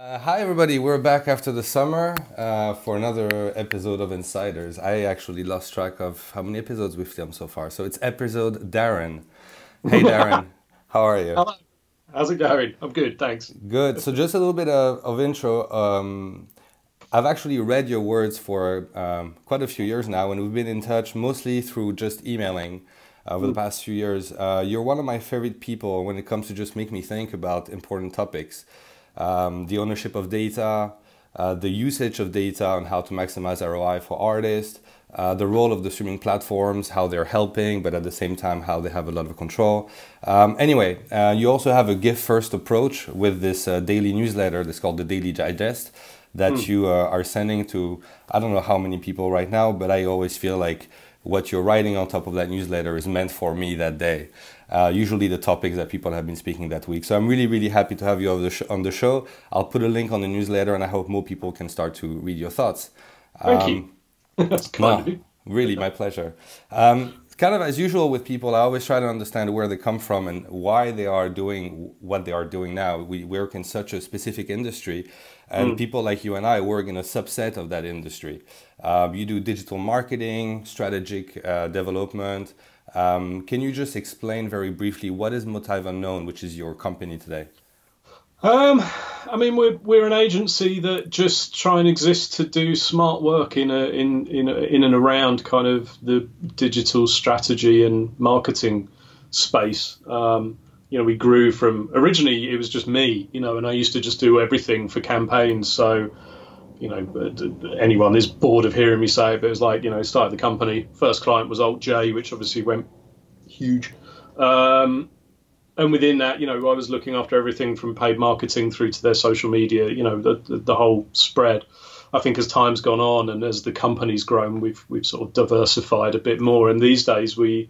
Hi everybody, we're back after the summer for another episode of Insiders. I actually lost track of how many episodes we've filmed so far, so it's episode Darren. Hey Darren, how are you? Hello. How's it going? I'm good, thanks. Good, so just a little bit of intro. I've actually read your words for quite a few years now, and we've been in touch mostly through just emailing over the past few years. You're one of my favorite people when it comes to just make me think about important topics. The ownership of data, the usage of data on how to maximize ROI for artists, the role of the streaming platforms, how they're helping, but at the same time, how they have a lot of control. Anyway, you also have a gift-first approach with this daily newsletter that's called the Daily Digest that you are sending to, I don't know how many people right now, but I always feel like what you're writing on top of that newsletter is meant for me that day. Usually the topics that people have been speaking that week. So I'm really, really happy to have you on the show. I'll put a link on the newsletter and I hope more people can start to read your thoughts. Thank you. That's kind of you. Really, my pleasure. Kind of as usual with people, I always try to understand where they come from and why they are doing what they are doing now. We work in such a specific industry and people like you and I work in a subset of that industry. You do digital marketing, strategic development. Can you just explain very briefly what is Motive Unknown, which is your company today? I mean, we're an agency that just try and exist to do smart work in and around kind of the digital strategy and marketing space. You know, we grew from originally it was just me, you know, and I used to just do everything for campaigns. So, you know, anyone is bored of hearing me say it, but it was like, you know, started the company. First client was Alt J, which obviously went huge. And within that, you know, I was looking after everything from paid marketing through to their social media, you know, the whole spread. I think as time's gone on and as the company's grown, we've sort of diversified a bit more. And these days we,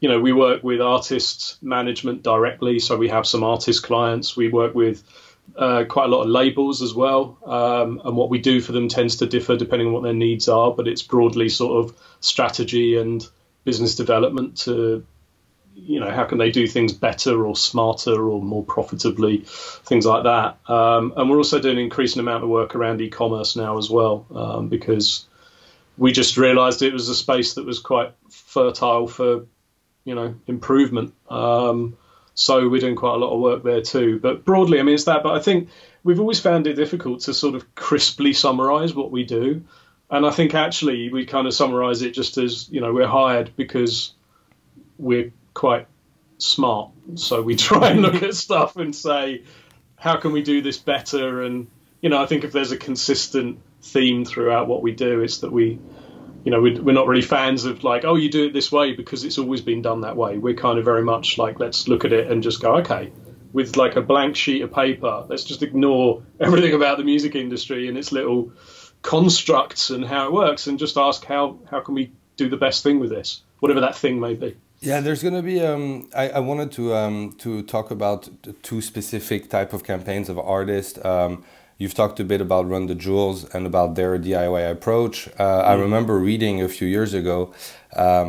you know, we work with artists management directly. So we have some artist clients. We work with quite a lot of labels as well, and what we do for them tends to differ depending on what their needs are, but it's broadly sort of strategy and business development to, you know, how can they do things better or smarter or more profitably, things like that. And we're also doing an increasing amount of work around e-commerce now as well, because we just realized it was a space that was quite fertile for, you know, improvement. So we're doing quite a lot of work there too. But broadly, I mean, it's that. But I think we've always found it difficult to sort of crisply summarize what we do. And I think actually we kind of summarize it just as, you know, we're hired because we're quite smart. So we try and look at stuff and say, how can we do this better? And, you know, I think if there's a consistent theme throughout what we do, it's that we, you know, we're not really fans of like, oh, you do it this way because it's always been done that way. We're kind of very much like, let's look at it and just go, okay, with like a blank sheet of paper, let's just ignore everything about the music industry and its little constructs and how it works and just ask how can we do the best thing with this, whatever that thing may be. Yeah, there's going to be, I wanted to talk about two specific type of campaigns of artists. You've talked a bit about Run the Jewels and about their DIY approach. I remember reading a few years ago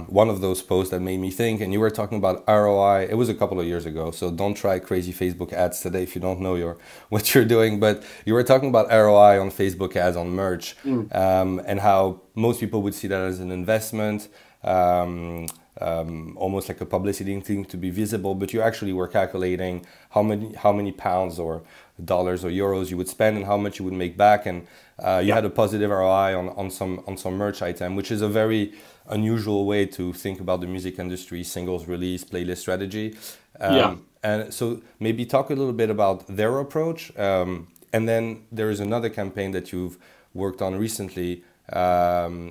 one of those posts that made me think, and you were talking about ROI. It was a couple of years ago, so don't try crazy Facebook ads today if you don't know what you're doing. But you were talking about ROI on Facebook ads, on merch, and how most people would see that as an investment, almost like a publicity thing to be visible. But you actually were calculating how many pounds or dollars or euros you would spend and how much you would make back, and you had a positive ROI on some merch item, which is a very unusual way to think about the music industry, singles release, playlist strategy. And so maybe talk a little bit about their approach, and then there is another campaign that you've worked on recently,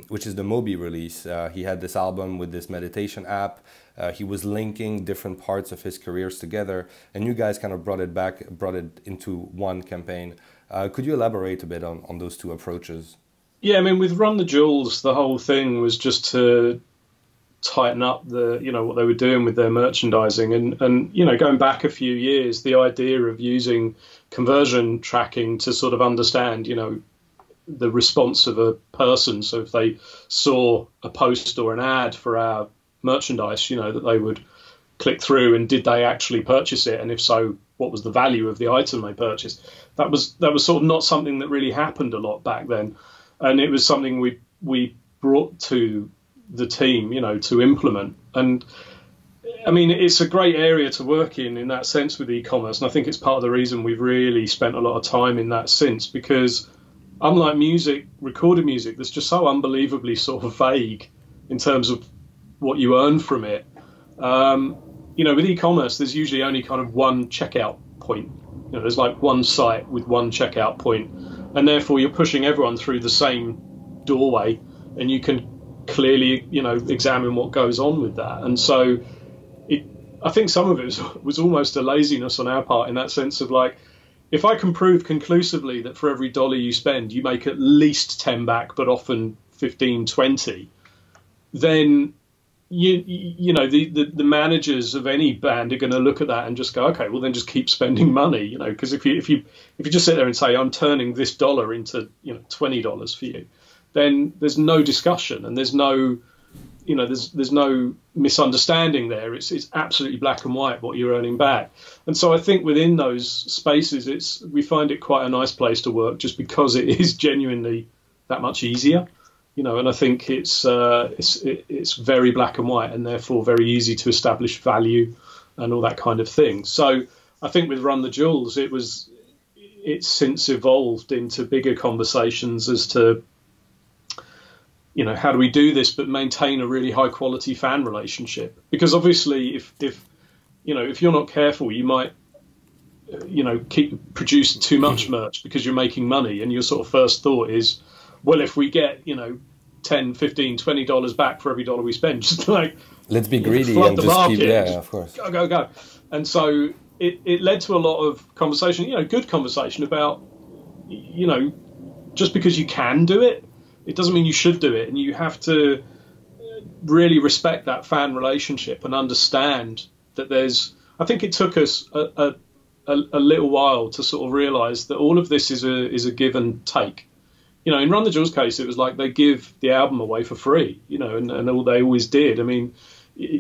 which is the Moby release. He had this album with this meditation app. He was linking different parts of his careers together, and you guys kind of brought it into one campaign. Could you elaborate a bit on those two approaches? Yeah, I mean, with Run the Jewels, the whole thing was just to tighten up the, you know, what they were doing with their merchandising, and you know, going back a few years, the idea of using conversion tracking to sort of understand, you know, the response of a person. So if they saw a post or an ad for our merchandise, you know, that they would click through and did they actually purchase it? And if so, what was the value of the item I purchased. That was sort of not something that really happened a lot back then, and it was something we brought to the team, you know, to implement. And I mean, it's a great area to work in that sense with e-commerce, and I think it's part of the reason we've really spent a lot of time in that since, because unlike music, recorded music, that's just so unbelievably sort of vague in terms of what you earn from it. You know, with e-commerce, there's usually only kind of one checkout point. You know, there's like one site with one checkout point, and therefore you're pushing everyone through the same doorway, and you can clearly, you know, examine what goes on with that. And so I think some of it was almost a laziness on our part in that sense of like, if I can prove conclusively that for every dollar you spend, you make at least 10 back, but often 15, 20, then you know, the managers of any band are going to look at that and just go, okay, well then just keep spending money, you know, because if you just sit there and say, I'm turning this dollar into, you know, $20 for you, then there's no discussion and there's no, you know, there's no misunderstanding there. It's absolutely black and white what you're earning back. And so I think within those spaces, we find it quite a nice place to work just because it is genuinely that much easier, you know. And I think it's very black and white, and therefore very easy to establish value and all that kind of thing. So I think with Run the Jewels, it's since evolved into bigger conversations as to, you know, how do we do this but maintain a really high quality fan relationship? Because obviously if you know, if you're not careful, you might, you know, keep producing too much merch because you're making money, and your sort of first thought is, well, if we get, you know, 10, 15, $20 back for every dollar we spend, just like, let's be greedy and just keep, yeah, of course, go, go, go. And so it led to a lot of conversation, you know, good conversation about, you know, just because you can do it, it doesn't mean you should do it, and you have to really respect that fan relationship and understand that there's. I think it took us a little while to sort of realise that all of this is a give and take. You know, in Run the Jewels' case, it was like they give the album away for free. You know, and all they always did. I mean,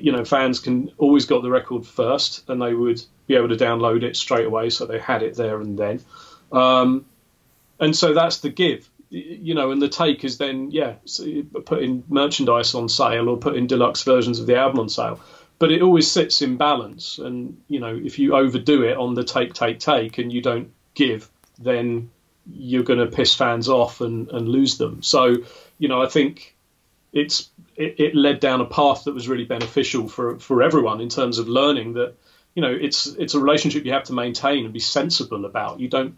you know, fans always got the record first, and they would be able to download it straight away, so they had it there and then. And so that's the give. You know, and the take is then, yeah, so putting merchandise on sale or putting deluxe versions of the album on sale. But it always sits in balance. And, you know, if you overdo it on the take and you don't give, then you're going to piss fans off and lose them. So, you know, I think it led down a path that was really beneficial for everyone in terms of learning that, you know, it's a relationship you have to maintain and be sensible about. You don't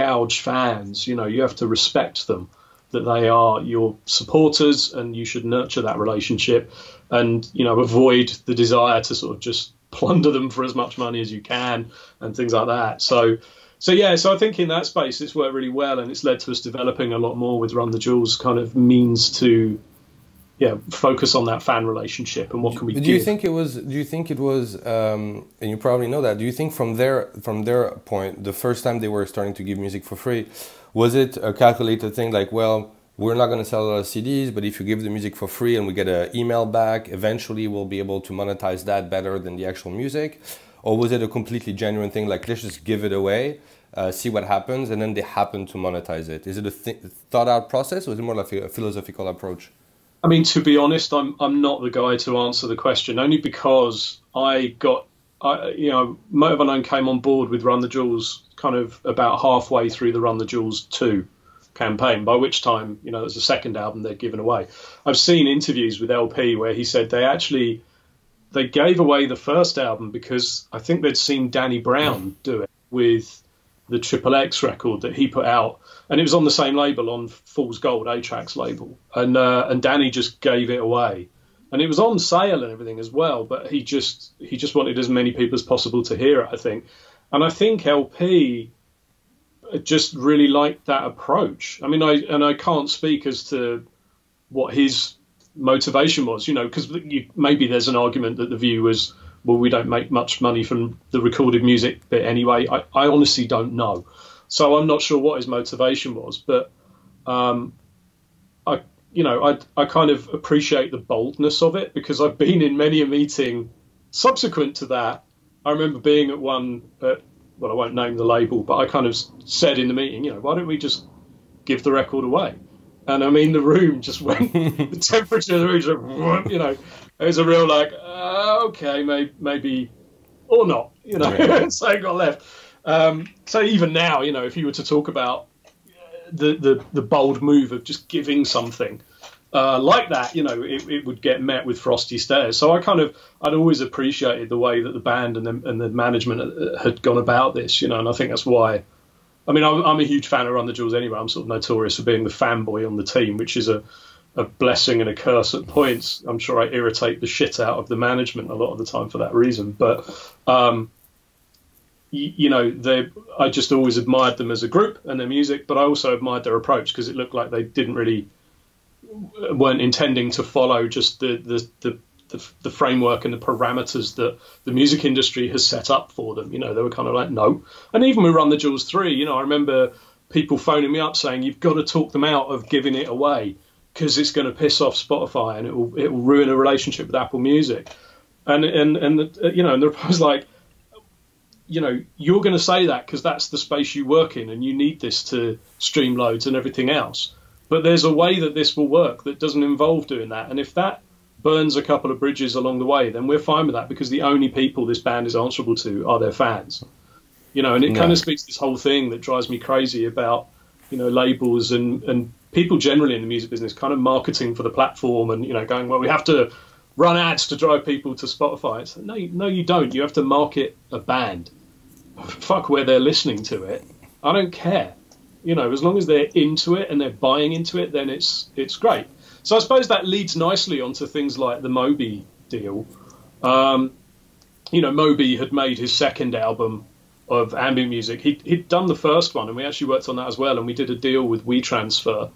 gouge fans, you know, you have to respect them, that they are your supporters, and you should nurture that relationship and, you know, avoid the desire to sort of just plunder them for as much money as you can and things like that. So yeah, so I think in that space it's worked really well, and it's led to us developing a lot more with Run the Jewels kind of means to, yeah, focus on that fan relationship and what can we do. Do you think it was and you probably know that, do you think from their point, the first time they were starting to give music for free, was it a calculated thing like, well, we're not going to sell a lot of CDs, but if you give the music for free and we get an email back, eventually we'll be able to monetize that better than the actual music? Or was it a completely genuine thing like, let's just give it away, see what happens, and then they happen to monetize it? Is it a thought out process, or is it more like a philosophical approach? I mean, to be honest, I'm not the guy to answer the question, only because you know, Motive Unknown came on board with Run the Jewels kind of about halfway through the Run the Jewels 2 campaign, by which time, you know, it was the second album they'd given away. I've seen interviews with LP where he said they gave away the first album because I think they'd seen Danny Brown do it with the XXX record that he put out, and it was on the same label, on Fool's Gold, A Trax label, and Danny just gave it away, and it was on sale and everything as well, but he just wanted as many people as possible to hear it, I think. And I think LP just really liked that approach. I mean, I can't speak as to what his motivation was, you know, because maybe there's an argument that the view was, well, we don't make much money from the recorded music bit anyway. I honestly don't know. So I'm not sure what his motivation was, but I kind of appreciate the boldness of it, because I've been in many a meeting subsequent to that. I remember being at one at well, I won't name the label, but I kind of said in the meeting, you know, why don't we just give the record away? And I mean, the room just went, the temperature of the room just, you know, it was a real like, okay, maybe, or not, you know, yeah. So it got left. So even now, you know, if you were to talk about the bold move of just giving something like that, you know, it would get met with frosty stares. So I kind of, I'd always appreciated the way that the band and the management had gone about this, you know, and I think that's why. I mean, I'm a huge fan of Run the Jewels anyway. I'm sort of notorious for being the fanboy on the team, which is a blessing and a curse at points. I'm sure I irritate the shit out of the management a lot of the time for that reason. But, you know, I just always admired them as a group and their music, but I also admired their approach because it looked like they didn't really weren't intending to follow just the framework and the parameters that the music industry has set up for them. You know, they were kind of like, no. And even with Run the Jewels 3, you know, I remember people phoning me up saying, you've got to talk them out of giving it away because it's going to piss off Spotify and it will ruin a relationship with Apple Music. And you know, and the reply was like, you know, you're going to say that because that's the space you work in and you need this to stream loads and everything else. But there's a way that this will work that doesn't involve doing that. And if that burns a couple of bridges along the way, then we're fine with that because the only people this band is answerable to are their fans, you know. And it kind of speaks to this whole thing that drives me crazy about, you know, labels and people generally in the music business kind of marketing for the platform and, you know, going, well, we have to run ads to drive people to Spotify. It's like, no, you don't. You have to market a band. Fuck where they're listening to it. I don't care. You know, as long as they're into it and they're buying into it, then it's great. So I suppose that leads nicely onto things like the Moby deal. You know, Moby had made his second album of ambient music. He'd done the first one, and we actually worked on that as well, and we did a deal with WeTransfer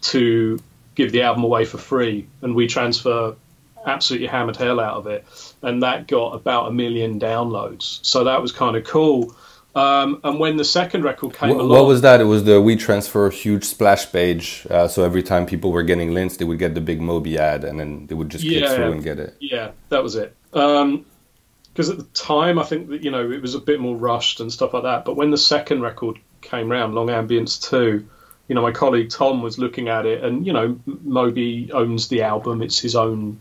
to give the album away for free, and WeTransfer absolutely hammered hell out of it, and that got about 1 million downloads. So that was kind of cool. And when the second record came along... What was that? It was the WeTransfer huge splash page. So every time people were getting links, they would get the big Moby ad and then they would just click through and get it. Yeah, that was it. Because at the time, I think that, you know, it was a bit more rushed and stuff like that. But when the second record came round, Long Ambients 2, you know, my colleague Tom was looking at it and, you know, Moby owns the album. It's his own,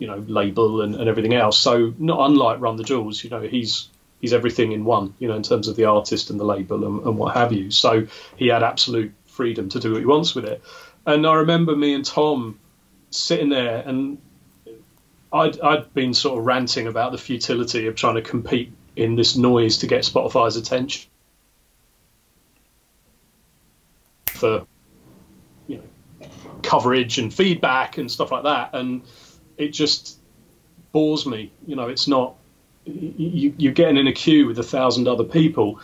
you know, label and everything else. So not unlike Run the Jewels, you know, he's everything in one, you know, in terms of the artist and the label and what have you. So he had absolute freedom to do what he wants with it. And I remember me and Tom sitting there and I'd been sort of ranting about the futility of trying to compete in this noise to get Spotify's attention for, you know, coverage and feedback and stuff like that. And it just bores me. You know, it's not... You're getting in a queue with 1,000 other people.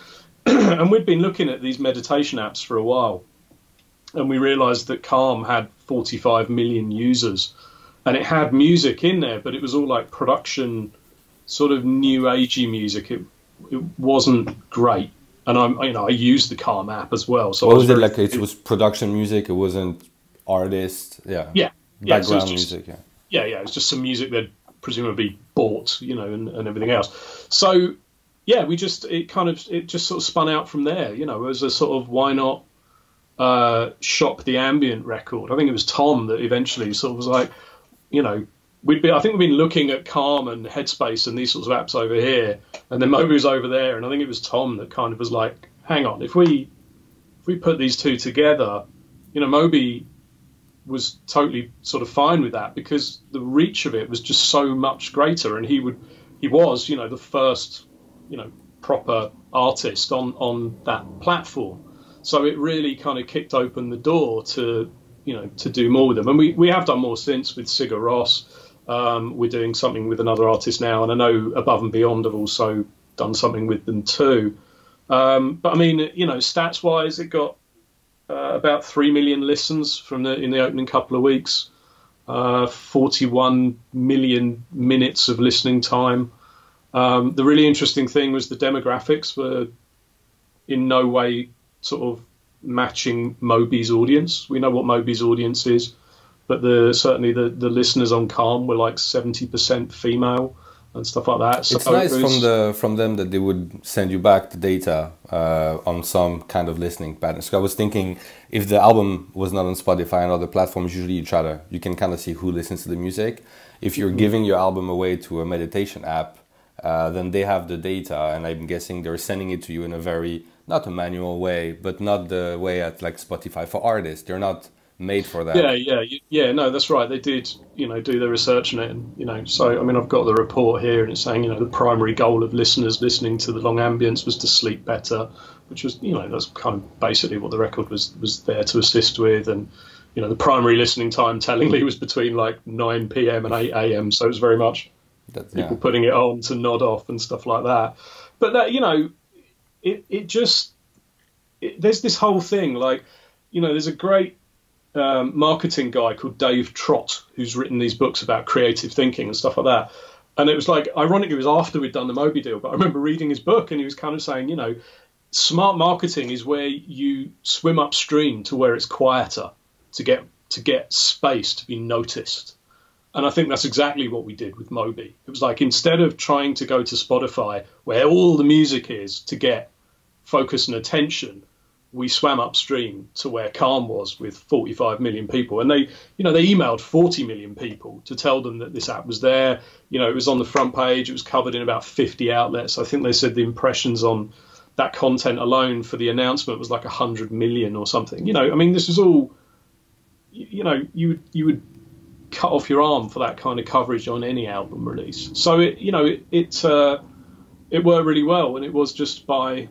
And we'd been looking at these meditation apps for a while. And we realized that Calm had 45 million users. And it had music in there, but it was all like production, sort of new agey music. It wasn't great. And I used the Calm app as well. So what was it like? It was production music. It wasn't artist. Yeah. Yeah. Background music. Yeah. Yeah. Yeah. It's just some music that presumably bought, you know, and everything else. So yeah, it just sort of spun out from there, you know, as a sort of why not shop the ambient record. I think it was Tom that eventually sort of was like, you know, I think we've been looking at Calm and Headspace and these sorts of apps over here, and then Moby's over there, and I think it was Tom that kind of was like, hang on, if we put these two together, you know, Moby was totally sort of fine with that because the reach of it was just so much greater, and he was, you know, the first, you know, proper artist on that platform. So it really kind of kicked open the door to, you know, to do more with them. And we have done more since with Sigur Ros. We're doing something with another artist now, and I know Above and Beyond have also done something with them too. But I mean, you know, stats wise, it got about 3 million listens in the opening couple of weeks, 41 million minutes of listening time. The really interesting thing was the demographics were in no way sort of matching Moby's audience. We know what Moby's audience is, but certainly the listeners on Calm were like 70% female and stuff like that. So it's nice from them that they would send you back the data on some kind of listening pattern. So I was thinking, if the album was not on Spotify and other platforms, usually you can kind of see who listens to the music. If you're giving your album away to a meditation app, then they have the data, and I'm guessing they're sending it to you in a very, not a manual way, but not the way at like Spotify for artists. They're not made for that. Yeah. No, that's right. They did, do their research on it, and So I mean, I've got the report here, and it's saying, the primary goal of listeners listening to the Long Ambience was to sleep better, which was, that's kind of basically what the record was there to assist with, and the primary listening time tellingly was between like 9 p.m. and 8 a.m. So it was very much people putting it on to nod off and stuff like that. But that, there's this whole thing like, there's a great marketing guy called Dave Trott, who's written these books about creative thinking and stuff like that. And it was like, ironically, it was after we'd done the Moby deal, but I remember reading his book, and he was kind of saying, smart marketing is where you swim upstream to where it's quieter to get space to be noticed. And I think that's exactly what we did with Moby. It was like, instead of trying to go to Spotify where all the music is to get focus and attention, we swam upstream to where Calm was with 45 million people. And they, they emailed 40 million people to tell them that this app was there. It was on the front page. It was covered in about 50 outlets. I think they said the impressions on that content alone for the announcement was like 100 million or something. I mean, this is all, you would cut off your arm for that kind of coverage on any album release. So it, it worked really well, and it was just by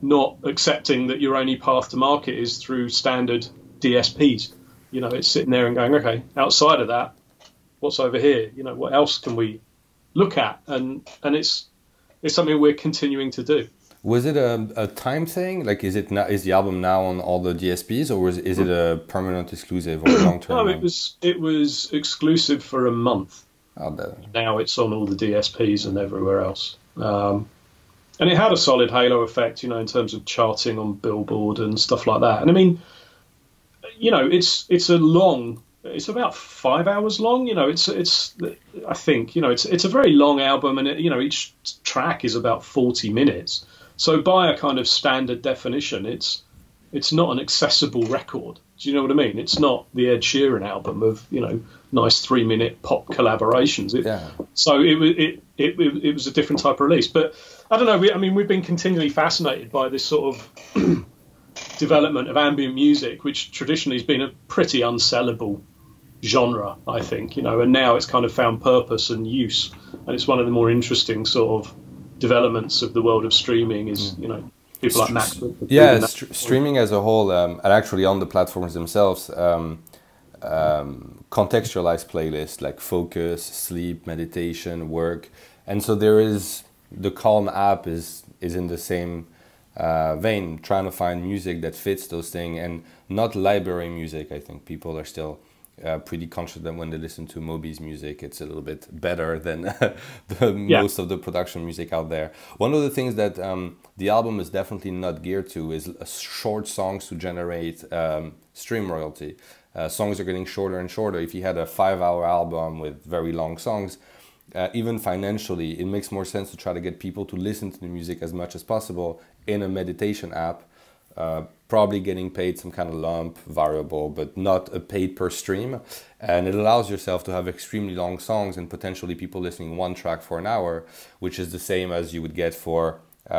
not accepting that your only path to market is through standard DSPs. It's sitting there and going, okay, outside of that, what's over here? What else can we look at? And it's something we're continuing to do. Was it a time thing? Like, is the album now on all the DSPs, or is it a permanent exclusive or long term? No, it was exclusive for a month. Now it's on all the DSPs and everywhere else. And it had a solid halo effect, in terms of charting on Billboard and stuff like that. And I mean, it's about 5 hours long. I think, it's a very long album, and each track is about 40 minutes. So by a kind of standard definition, it's not an accessible record. Do you know what I mean? It's not the Ed Sheeran album of, nice 3-minute pop collaborations. So it was a different type of release. But I don't know. We've been continually fascinated by this sort of development of ambient music, which traditionally has been a pretty unsellable genre, I think, and now it's kind of found purpose and use. And it's one of the more interesting sort of developments of the world of streaming is, people like Max. Yeah, streaming as a whole, and actually on the platforms themselves, contextualized playlists like focus, sleep, meditation, work. And so there is, the Calm app is in the same vein, trying to find music that fits those things, and not library music. I think people are still pretty conscious that when they listen to Moby's music, it's a little bit better than most of the production music out there. One of the things that the album is definitely not geared to is short songs to generate stream royalty. Songs are getting shorter and shorter. If you had a 5-hour album with very long songs, even financially, it makes more sense to try to get people to listen to the music as much as possible in a meditation app, probably getting paid some kind of lump variable, but not a paid per stream. And it allows yourself to have extremely long songs and potentially people listening one track for an hour, which is the same as you would get for, a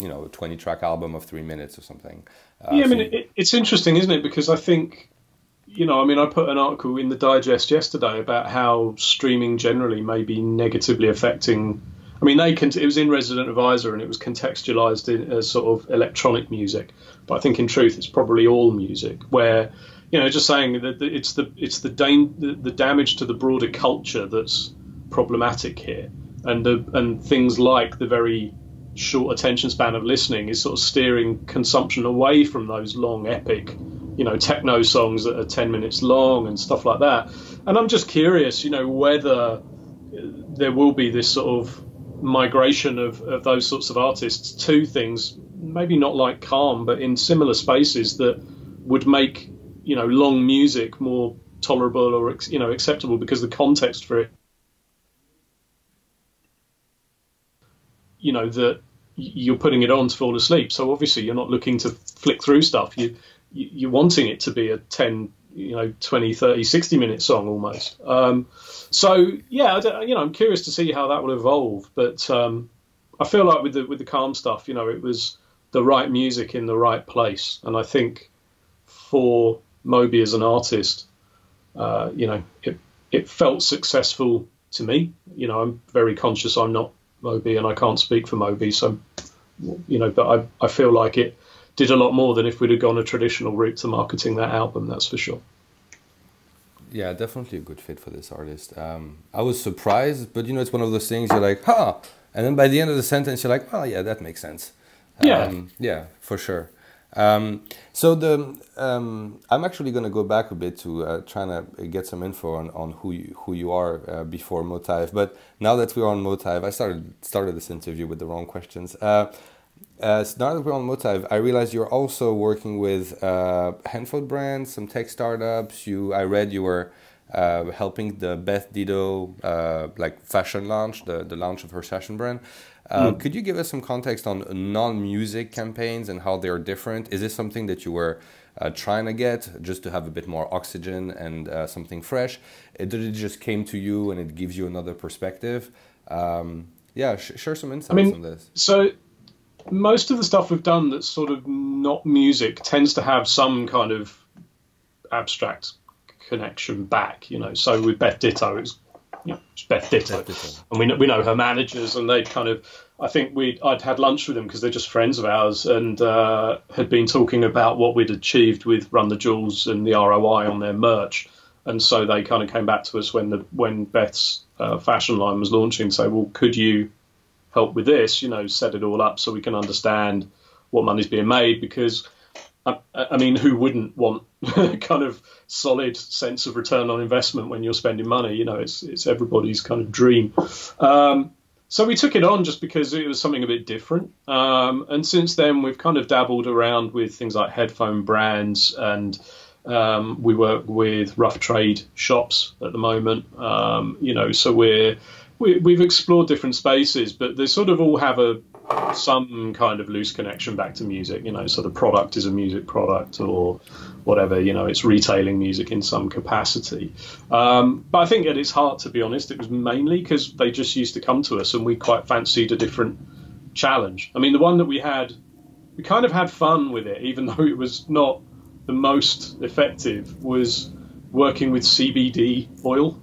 20-track album of 3 minutes or something. It's interesting, isn't it? Because I think, I put an article in the Digest yesterday about how streaming generally may be negatively affecting. It was in Resident Advisor, and it was contextualized in as sort of electronic music, but I think in truth it's probably all music. Where just saying that it's the damage to the broader culture that's problematic here, and things like the very short attention span of listening is sort of steering consumption away from those long epic, techno songs that are 10 minutes long and stuff like that. And I'm just curious, whether there will be this sort of migration of those sorts of artists to things maybe not like Calm, but in similar spaces that would make long music more tolerable or acceptable because the context for it you know, that you're putting it on to fall asleep. So obviously you're not looking to flick through stuff. You're wanting it to be a 10, you know, 20, 30, 60-minute song almost. So yeah, I'm curious to see how that will evolve. But I feel like with the Calm stuff, you know, it was the right music in the right place. And I think for Moby as an artist, you know, it felt successful to me. You know, I'm very conscious I'm not Moby and I can't speak for Moby. So, you know, but I feel like it did a lot more than if we'd have gone a traditional route to marketing that album, that's for sure. Yeah, definitely a good fit for this artist. I was surprised, but, you know, it's one of those things you're like, huh. And then by the end of the sentence, you're like, oh, yeah, that makes sense. Yeah. Yeah, for sure. So I'm actually going to go back a bit to trying to get some info on who you are before Motive. But now that we're on Motive, I started this interview with the wrong questions. Now that we're on Motive, I realize you're also working with a handful of brands, some tech startups. I read you were helping the Beth Ditto like fashion launch, the launch of her fashion brand. Could you give us some context on non-music campaigns and how they are different? Is this something that you were trying to get just to have a bit more oxygen and something fresh? It just came to you and it gives you another perspective? Yeah, share some insights on this. So most of the stuff we've done that's sort of not music tends to have some kind of abstract connection back, you know. So with Beth Ditto, it's Beth Ditto, and we know her managers, and they kind of, I think I'd had lunch with them because they're just friends of ours, and had been talking about what we'd achieved with Run the Jewels and the ROI on their merch, and so they kind of came back to us when Beth's fashion line was launching, say, well, could you help with this? You know, set it all up so we can understand what money's being made, because I mean, who wouldn't want kind of solid sense of return on investment when you're spending money? You know, it's everybody's kind of dream. So we took it on just because it was something a bit different. And since then, we've kind of dabbled around with things like headphone brands, and we work with Rough Trade shops at the moment. You know, so we've explored different spaces, but they sort of all have some kind of loose connection back to music, you know, so the product is a music product or whatever, you know, it's retailing music in some capacity. But I think at its heart, to be honest, it was mainly because they just used to come to us and we quite fancied a different challenge. I mean, the one that we kind of had fun with it, even though it was not the most effective, was working with CBD oil,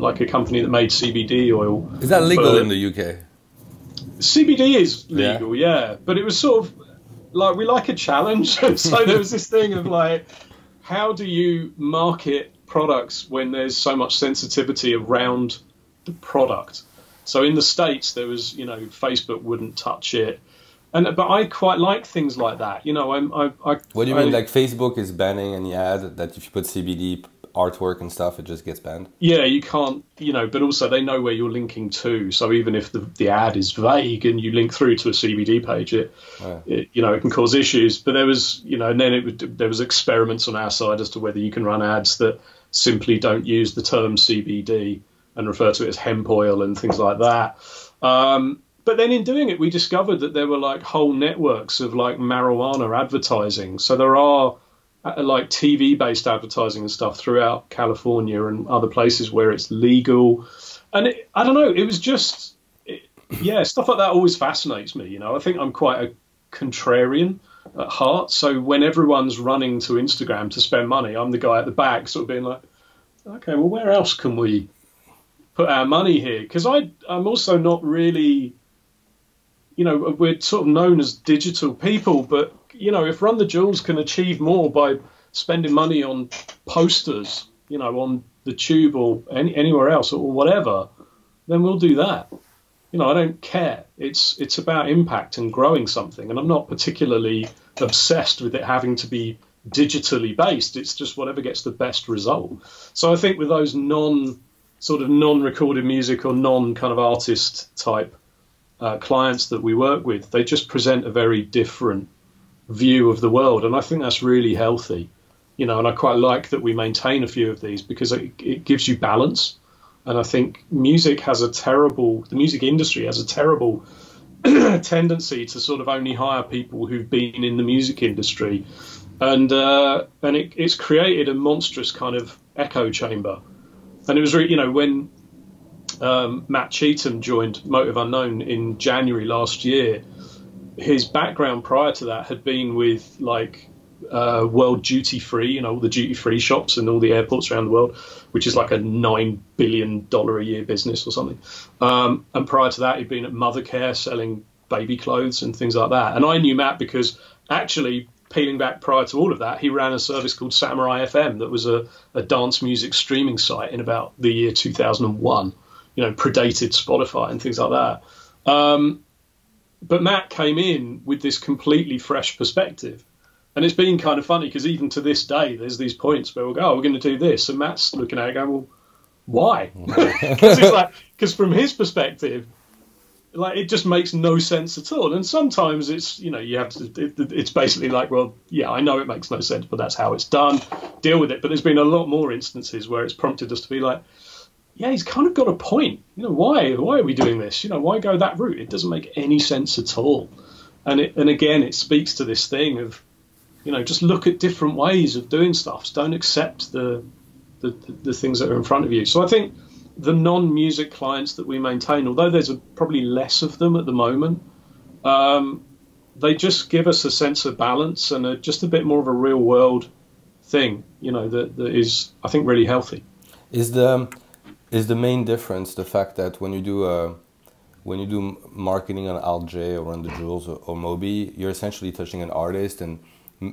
like a company that made CBD oil. Is that legal in the UK? CBD is legal, yeah, but it was sort of like, we like a challenge. So there was this thing of like, how do you market products when there's so much sensitivity around the product? So in the States, there was, you know, Facebook wouldn't touch it. But I quite like things like that. You know, what do you mean? Like Facebook is banning an ad that if you put CBD artwork and stuff, it just gets banned? Yeah, you can't, you know, but also they know where you're linking to. So even if the ad is vague and you link through to a CBD page, it you know, it can cause issues. But there was, you know, and then there was experiments on our side as to whether you can run ads that simply don't use the term CBD and refer to it as hemp oil and things like that. But then in doing it, we discovered that there were like whole networks of like marijuana advertising. So there are like TV-based advertising and stuff throughout California and other places where it's legal. And I don't know, it was just, stuff like that always fascinates me. You know, I think I'm quite a contrarian at heart. So when everyone's running to Instagram to spend money, I'm the guy at the back sort of being like, okay, well, where else can we put our money here? Because I'm also not really, you know, we're sort of known as digital people, but you know, if Run the Jewels can achieve more by spending money on posters, you know, on the Tube or anywhere else or whatever, then we'll do that. You know, I don't care. It's about impact and growing something. And I'm not particularly obsessed with it having to be digitally based. It's just whatever gets the best result. So I think with those non-recorded music or non kind of artist type clients that we work with, they just present a very different view of the world, and I think that's really healthy, you know. And I quite like that we maintain a few of these because it gives you balance. And I think the music industry has a terrible tendency to sort of only hire people who've been in the music industry, and it's created a monstrous kind of echo chamber. And it was really, you know, when Matt Cheetham joined Motive Unknown in January last year, his background prior to that had been with like World Duty Free, you know, all the duty free shops and all the airports around the world, which is like a $9 billion a year business or something. And prior to that, he'd been at Mothercare selling baby clothes and things like that. And I knew Matt because actually, peeling back prior to all of that, he ran a service called Samurai FM that was a dance music streaming site in about the year 2001, you know, predated Spotify and things like that. But Matt came in with this completely fresh perspective. And it's been kind of funny because even to this day, there's these points where we'll go, oh, we're going to do this. And Matt's looking at it going, well, why? Because it's like, because from his perspective, like, it just makes no sense at all. And sometimes it's, you know, you have to, it's basically like, well, yeah, I know it makes no sense, but that's how it's done. Deal with it. But there's been a lot more instances where it's prompted us to be like, yeah, he's kind of got a point. You know, why are we doing this? You know, why go that route? It doesn't make any sense at all. And again, it speaks to this thing of, you know, just look at different ways of doing stuff. Don't accept the things that are in front of you. So I think the non-music clients that we maintain, although there's probably less of them at the moment, they just give us a sense of balance and just a bit more of a real-world thing, you know, that is, I think, really healthy. Is the main difference the fact that when you do marketing on Alt J or Run the Jewels or Moby, you're essentially touching an artist and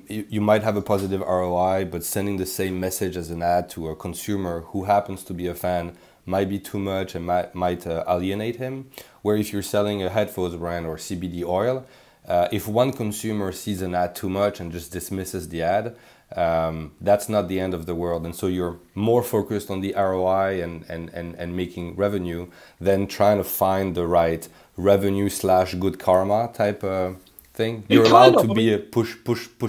you might have a positive ROI, but sending the same message as an ad to a consumer who happens to be a fan might be too much and might alienate him. Where if you're selling a headphones brand or CBD oil, if one consumer sees an ad too much and just dismisses the ad, that's not the end of the world. And so you're more focused on the ROI and making revenue than trying to find the right revenue / good karma type thing. You're allowed to be a push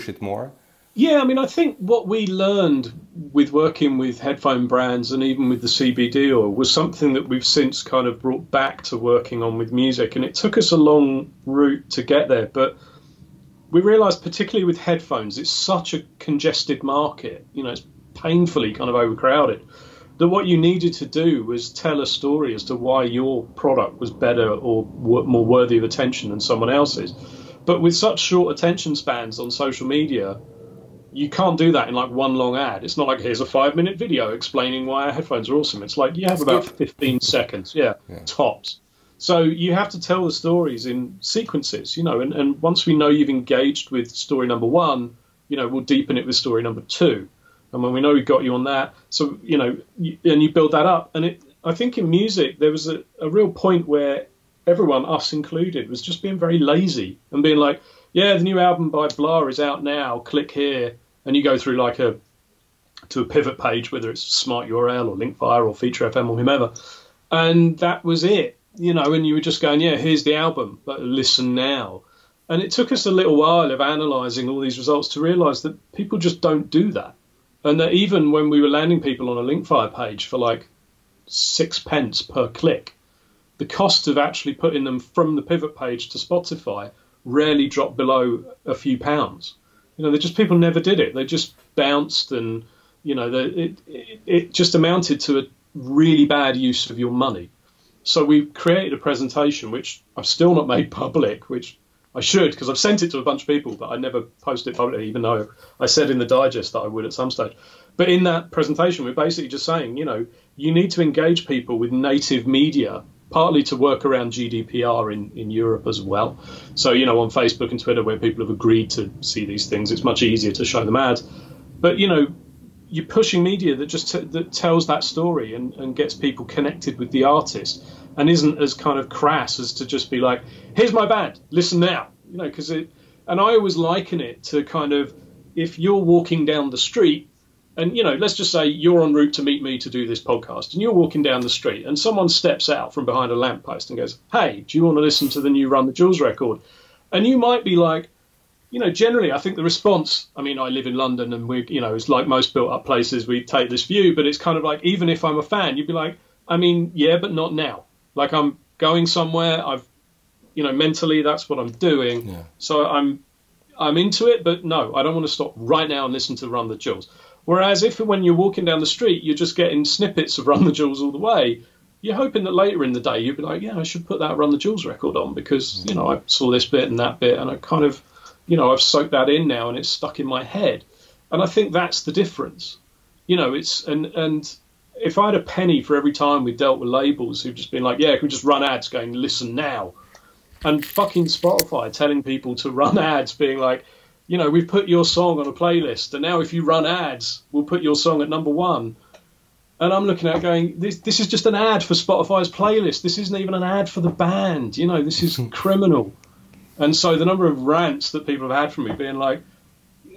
it more. Yeah, I mean, I think what we learned with working with headphone brands and even with the CBD oil was something that we've since kind of brought back to working on with music. And it took us a long route to get there. But we realized, particularly with headphones, it's such a congested market. You know, it's painfully kind of overcrowded. That what you needed to do was tell a story as to why your product was better or more worthy of attention than someone else's. But with such short attention spans on social media, you can't do that in like one long ad. It's not like, here's a 5-minute video explaining why our headphones are awesome. It's like, you have about 15 seconds, yeah, tops. So you have to tell the stories in sequences, you know, and once we know you've engaged with story number one, you know, we'll deepen it with story number two. And when we know we've got you on that, so, you know, and you build that up. And I think in music, there was a real point where everyone, us included, was just being very lazy and being like, yeah, the new album by Blah is out now, click here. And you go through like to a pivot page, whether it's Smart URL or LinkFire or Feature FM or whomever. And that was it, you know, and you were just going, yeah, here's the album, but listen now. And it took us a little while of analyzing all these results to realize that people just don't do that. And that even when we were landing people on a LinkFire page for like 6p per click, the cost of actually putting them from the pivot page to Spotify rarely dropped below a few pounds. You know, they just, people never did it. They just bounced, and you know, it just amounted to a really bad use of your money. So we created a presentation which I've still not made public, which I should, because I've sent it to a bunch of people, but I never posted it publicly, even though I said in the digest that I would at some stage. But in that presentation, we're basically just saying, you know, you need to engage people with native media, partly to work around GDPR in Europe as well. So, you know, on Facebook and Twitter, where people have agreed to see these things, it's much easier to show them ads. But, you know, you're pushing media that just that tells that story and gets people connected with the artist and isn't as kind of crass as to just be like, here's my band, listen now. You know, because it, and I always liken it to kind of, if you're walking down the street, and, you know, let's just say you're en route to meet me to do this podcast and you're walking down the street and someone steps out from behind a lamppost and goes, hey, do you want to listen to the new Run the Jewels record? And you might be like, you know, generally, I think the response, I mean, I live in London and we, you know, it's like most built up places, we take this view, but it's kind of like, even if I'm a fan, you'd be like, I mean, yeah, but not now. Like, I'm going somewhere, I've you know, mentally, that's what I'm doing. Yeah. So I'm into it, but no, I don't want to stop right now and listen to Run the Jewels. Whereas if when you're walking down the street, you're just getting snippets of Run the Jewels all the way, you're hoping that later in the day you'll be like, yeah, I should put that Run the Jewels record on because, you know, I saw this bit and that bit and I kind of, you know, I've soaked that in now and it's stuck in my head. And I think that's the difference. You know, it's, and if I had a penny for every time we dealt with labels who've just been like, yeah, can we just run ads going, listen now? And fucking Spotify telling people to run ads being like, you know, we've put your song on a playlist and now if you run ads, we'll put your song at #1. And I'm looking at it going, this is just an ad for Spotify's playlist. This isn't even an ad for the band. You know, this is criminal. And so the number of rants that people have had from me being like,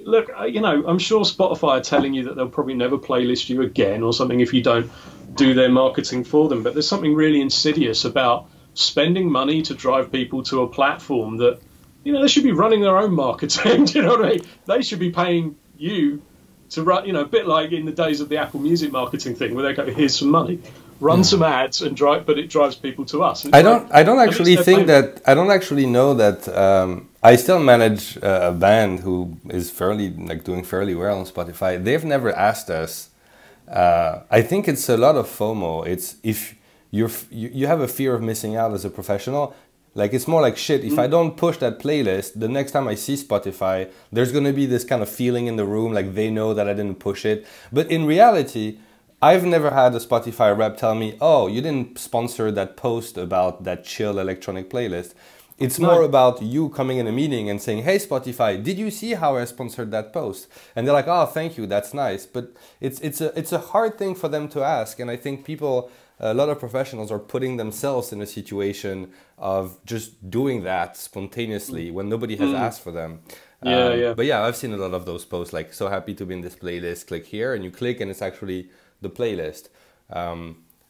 look, you know, I'm sure Spotify are telling you that they'll probably never playlist you again or something if you don't do their marketing for them. But there's something really insidious about spending money to drive people to a platform that, you know, they should be running their own marketing. You know what I mean? They should be paying you to run, you know, a bit like in the days of the Apple Music marketing thing where they go, here's some money, run some ads and drive, but it drives people to us. I don't actually know that. I still manage a band who is doing fairly well on Spotify. They've never asked us. I think it's a lot of FOMO. It's if you have a fear of missing out as a professional. Like, it's more like, shit, if I don't push that playlist, the next time I see Spotify, there's going to be this kind of feeling in the room, like they know that I didn't push it. But in reality, I've never had a Spotify rep tell me, oh, you didn't sponsor that post about that chill electronic playlist. It's more about you coming in a meeting and saying, hey, Spotify, did you see how I sponsored that post? And they're like, oh, thank you, that's nice. But it's a hard thing for them to ask, and I think people... a lot of professionals are putting themselves in a situation of just doing that spontaneously when nobody has asked for them. But yeah, I've seen a lot of those posts like, so happy to be in this playlist, click here, and you click and it's actually the playlist.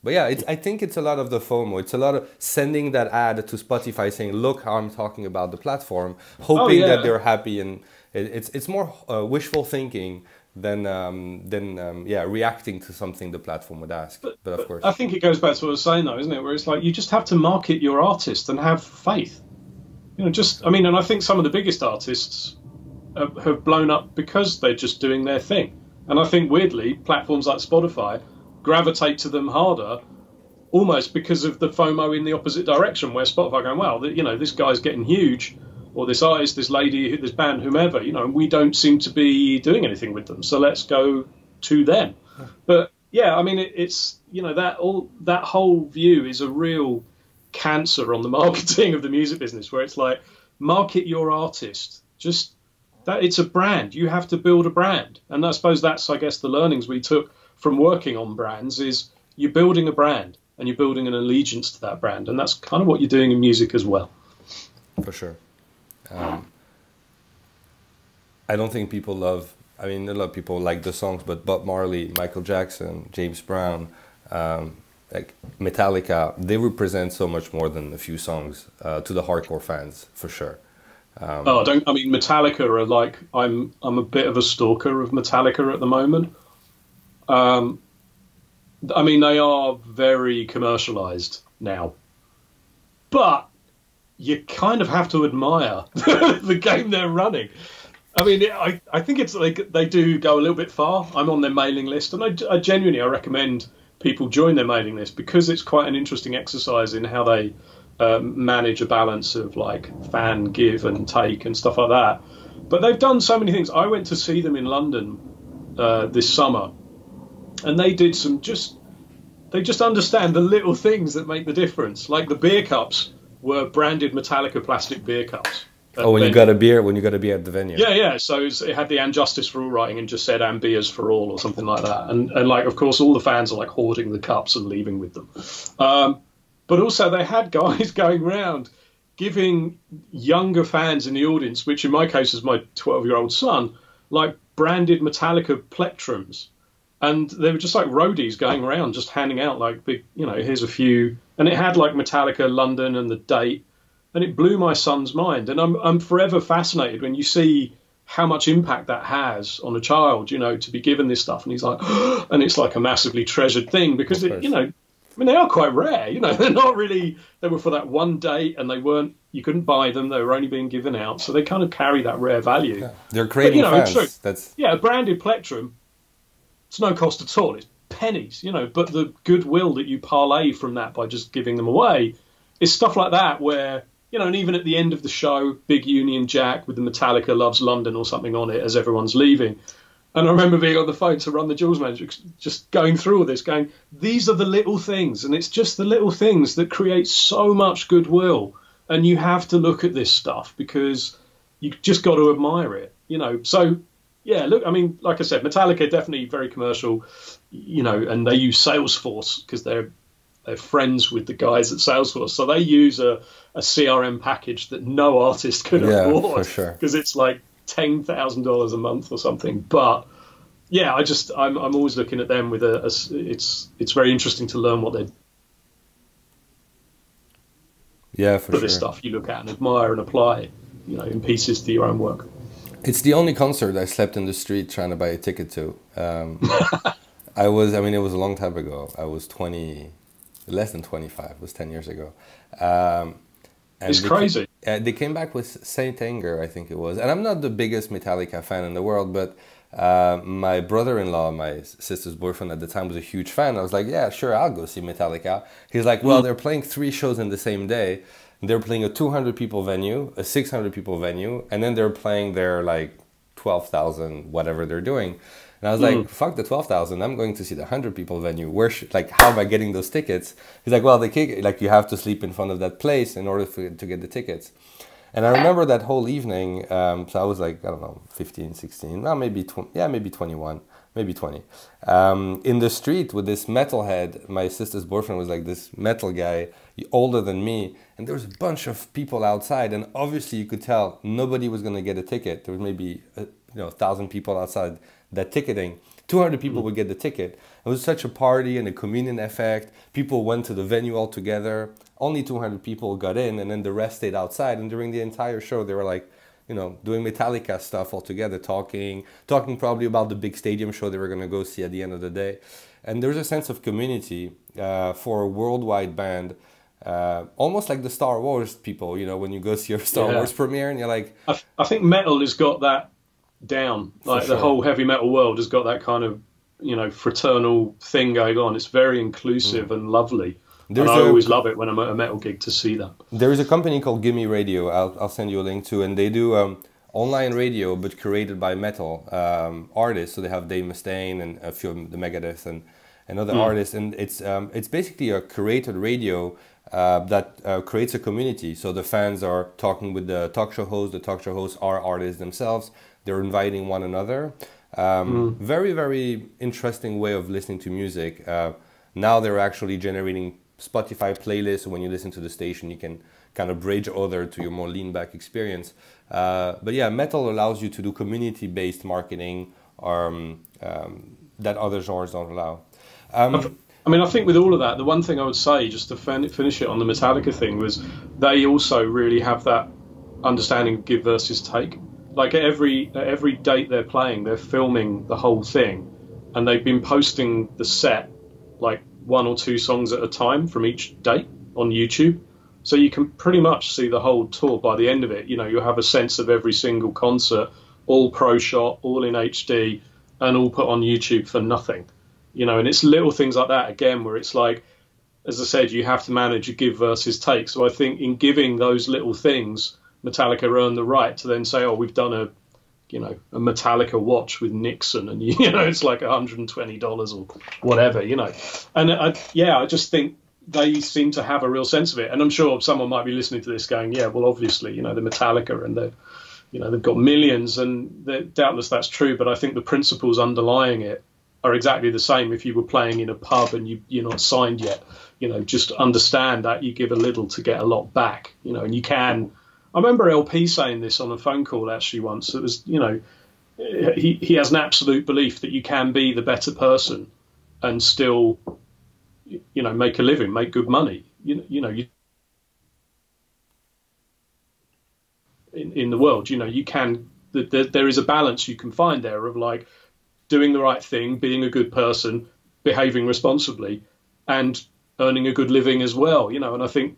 But yeah, I think it's a lot of the FOMO. It's a lot of sending that ad to Spotify saying, look how I'm talking about the platform, hoping that they're happy. And it's more wishful thinking than reacting to something the platform would ask. But of course, I think it goes back to what I was saying though, isn't it? Where it's like, you just have to market your artist and have faith. You know, just, I mean, and I think some of the biggest artists have blown up because they're just doing their thing. And I think weirdly, platforms like Spotify gravitate to them harder almost because of the FOMO in the opposite direction where Spotify are going, well, you know, this guy's getting huge, or this artist, this lady, this band, whomever, you know, we don't seem to be doing anything with them, so let's go to them. But yeah, I mean, it's, you know, that whole view is a real cancer on the marketing of the music business, where it's like, market your artist. Just that, it's a brand. You have to build a brand, and I suppose that's, I guess, the learnings we took from working on brands is you're building a brand and you're building an allegiance to that brand, and that's kind of what you're doing in music as well. For sure. I don't think people love, I mean, a lot of people like the songs, but Bob Marley, Michael Jackson, James Brown, like Metallica, they represent so much more than a few songs to the hardcore fans, for sure. I mean, Metallica are like, I'm a bit of a stalker of Metallica at the moment. I mean, they are very commercialized now, but you kind of have to admire the game they're running. I mean, I think it's like they do go a little bit far. I'm on their mailing list, and I genuinely recommend people join their mailing list because it's quite an interesting exercise in how they manage a balance of like fan give and take and stuff like that. But they've done so many things. I went to see them in London this summer, and they did some they just understand the little things that make the difference, like the beer cups were branded Metallica plastic beer cups. Oh, when you got a beer at the venue. Yeah, yeah. So it had the "And Justice for All" writing and just said "And Beers for All" or something like that. And like, of course, all the fans are like hoarding the cups and leaving with them. But also, they had guys going around giving younger fans in the audience, which in my case is my 12-year-old son, like branded Metallica plectrums. And they were just like roadies going around just handing out like big, you know, here's a few. And it had like Metallica, London and the date. And it blew my son's mind. And I'm forever fascinated when you see how much impact that has on a child, you know, to be given this stuff. And he's like, oh, and it's like a massively treasured thing because, it, you know, I mean, they are quite rare. You know, they're not really, they were for that one date and they weren't You couldn't buy them. They were only being given out. So they kind of carry that rare value. Yeah. They're creating fans. True. That's... Yeah, a branded plectrum, it's no cost at all. It's pennies, you know, but the goodwill that you parlay from that by just giving them away is stuff like that where, you know, and even at the end of the show, Big Union Jack with the Metallica Loves London or something on it as everyone's leaving. And I remember being on the phone to Run the Jewels manager, just going through all this, going, these are the little things. And it's just the little things that create so much goodwill. And you have to look at this stuff because you just got to admire it, you know. So, yeah, look, I mean, like I said, Metallica definitely very commercial, you know, and they use Salesforce because they're friends with the guys at Salesforce. So they use a CRM package that no artist could afford because it's like $10,000 a month or something. But yeah, I'm always looking at them with it's very interesting to learn what they're. Yeah, for sure. This stuff you look at and admire and apply, you know, in pieces to your own work. It's the only concert I slept in the street trying to buy a ticket to. I mean, it was a long time ago. I was 20, less than 25. It was 10 years ago. And it's crazy. They came back with Saint Anger, I think it was. And I'm not the biggest Metallica fan in the world, but my brother-in-law, my sister's boyfriend at the time, was a huge fan. I was like, yeah, sure, I'll go see Metallica. He's like, well, they're playing 3 shows in the same day. They're playing a 200-people venue, a 600-people venue, and then they're playing their, like, 12,000, whatever they're doing. And I was like, fuck the 12,000. I'm going to see the 100-people venue. Where like, how am I getting those tickets? He's like, well, you have to sleep in front of that place in order to get the tickets. And I remember that whole evening. So I was like, I don't know, 15, 16, well, maybe, yeah, maybe 21, maybe 20. In the street with this metalhead, my sister's boyfriend was like this metal guy, older than me. And there was a bunch of people outside. And obviously you could tell nobody was going to get a ticket. There was maybe, 1,000 people outside that ticketing. 200 people would get the ticket. It was such a party and a communion effect. People went to the venue all together. Only 200 people got in, and then the rest stayed outside. And during the entire show, they were like, doing Metallica stuff all together, talking probably about the big stadium show they were going to go see at the end of the day. And there was a sense of community for a worldwide band, almost like the Star Wars people, when you go see your Star Wars premiere and you're like... I think metal has got that down. Like the whole heavy metal world has got that kind of, fraternal thing going on. It's very inclusive and lovely. And I always love it when I'm at a metal gig to see that. There is a company called Gimme Radio, I'll send you a link to, and they do online radio, but created by metal artists. So they have Dave Mustaine and a few of the Megadeth and other artists. And it's basically a curated radio that creates a community. So the fans are talking with the talk show hosts. The talk show hosts are artists themselves. They're inviting one another. Very, very interesting way of listening to music. Now they're actually generating Spotify playlists. When you listen to the station, you can kind of bridge other to your more lean back experience. But yeah, metal allows you to do community-based marketing that other genres don't allow. I mean, I think with all of that, the one thing I would say, just to finish it on the Metallica thing, was they also really have that understanding of give versus take. Like at every date they're playing, they're filming the whole thing, and they've been posting the set, like 1 or 2 songs at a time from each date on YouTube. So you can pretty much see the whole tour by the end of it. You know, you'll have a sense of every single concert, all pro shot, all in HD, and all put on YouTube for nothing. You know, and it's little things like that, again, where it's like, as I said, you have to manage a give versus take. So I think in giving those little things, Metallica earned the right to then say, oh, we've done a Metallica watch with Nixon, and it's like $120 or whatever, and I just think they seem to have a real sense of it. And I'm sure someone might be listening to this going, yeah, well, obviously, they're Metallica and they've got millions, and doubtless that's true, but I think the principles underlying it are exactly the same. If you were playing in a pub and you're not signed yet, just understand that you give a little to get a lot back, and you can. I remember LP saying this on a phone call actually once. It was, he has an absolute belief that you can be the better person and still, make a living, make good money. In the world, you can. There is a balance you can find there of like doing the right thing, being a good person, behaving responsibly, and earning a good living as well. And I think.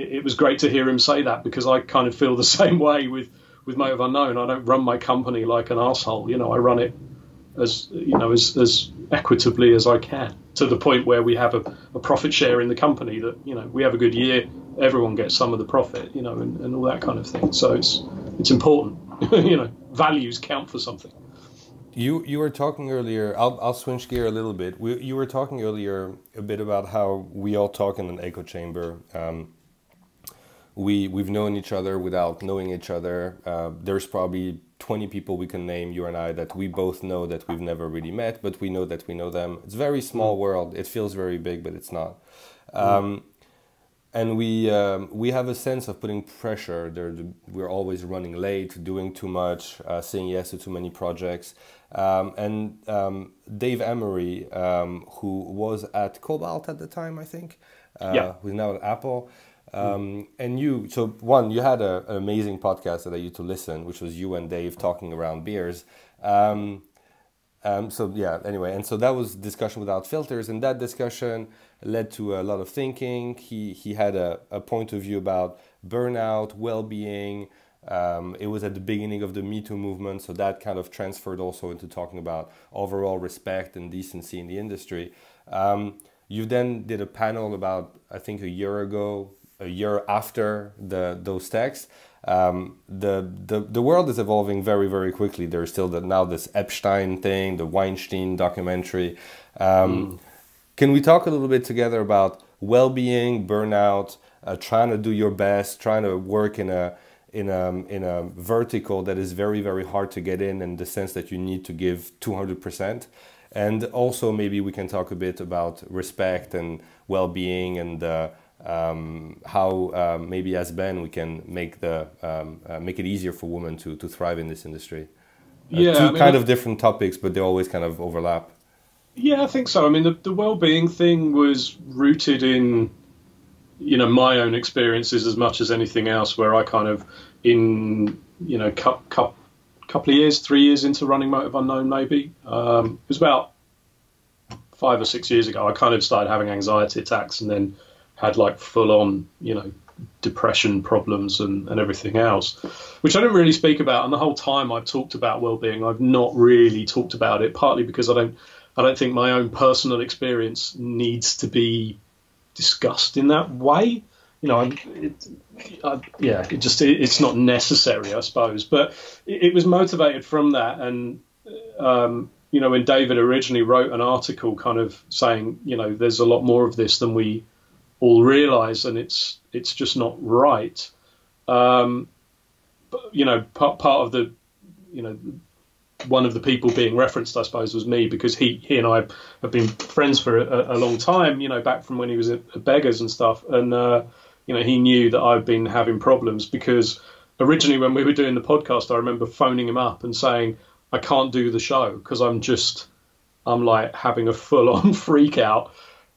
it was great to hear him say that, because I kind of feel the same way with Motive Unknown. I don't run my company like an asshole. You know, I run it as, you know, as equitably as I can, to the point where we have a profit share in the company that, you know, we have a good year, everyone gets some of the profit, you know, and all that kind of thing. So it's important, you know, values count for something. You were talking earlier, I'll switch gear a little bit. You were talking earlier a bit about how we all talk in an echo chamber. We've known each other without knowing each other. There's probably 20 people we can name, you and I, that we both know that we've never really met, but we know that we know them. It's a very small world. It feels very big, but it's not. And we have a sense of putting pressure. We're always running late, doing too much, saying yes to too many projects. Dave Emery, who was at Cobalt at the time, I think, who's now at Apple. And you, so one, you had an amazing podcast that I used to listen, which was you and Dave talking around beers. Anyway, and so that was discussion without filters, and that discussion led to a lot of thinking. He had a point of view about burnout, well-being. It was at the beginning of the Me Too movement, so that kind of transferred also into talking about overall respect and decency in the industry. You then did a panel about, I think, a year after those texts. The world is evolving very, very quickly. There's still now this Epstein thing, the Weinstein documentary. Can we talk a little bit together about well-being, burnout, trying to do your best, trying to work in a vertical that is very, very hard to get in the sense that you need to give 200%. And also maybe we can talk a bit about respect and well-being and how maybe as Ben we can make it easier for women to thrive in this industry. Two different topics, but they always kind of overlap. Yeah, I think so. I mean, the well-being thing was rooted in, you know, my own experiences as much as anything else, where I kind of, in, you know, couple of years, 3 years into running Motive Unknown, maybe, it was about 5 or 6 years ago, I kind of started having anxiety attacks, and then had like full on, you know, depression problems and everything else, which I don't really speak about. And the whole time I've talked about well-being, I've not really talked about it, partly because I don't think my own personal experience needs to be discussed in that way. You know, it's not necessary, I suppose. But it was motivated from that. And, you know, when David originally wrote an article kind of saying, you know, there's a lot more of this than we all realize, and it's just not right. But, you know, part of the, you know, one of the people being referenced, I suppose, was me, because he and I have been friends for a long time, you know, back from when he was at Beggars and stuff. And, you know, he knew that I've been having problems, because originally when we were doing the podcast, I remember phoning him up and saying, I can't do the show because I'm like having a full on freak out,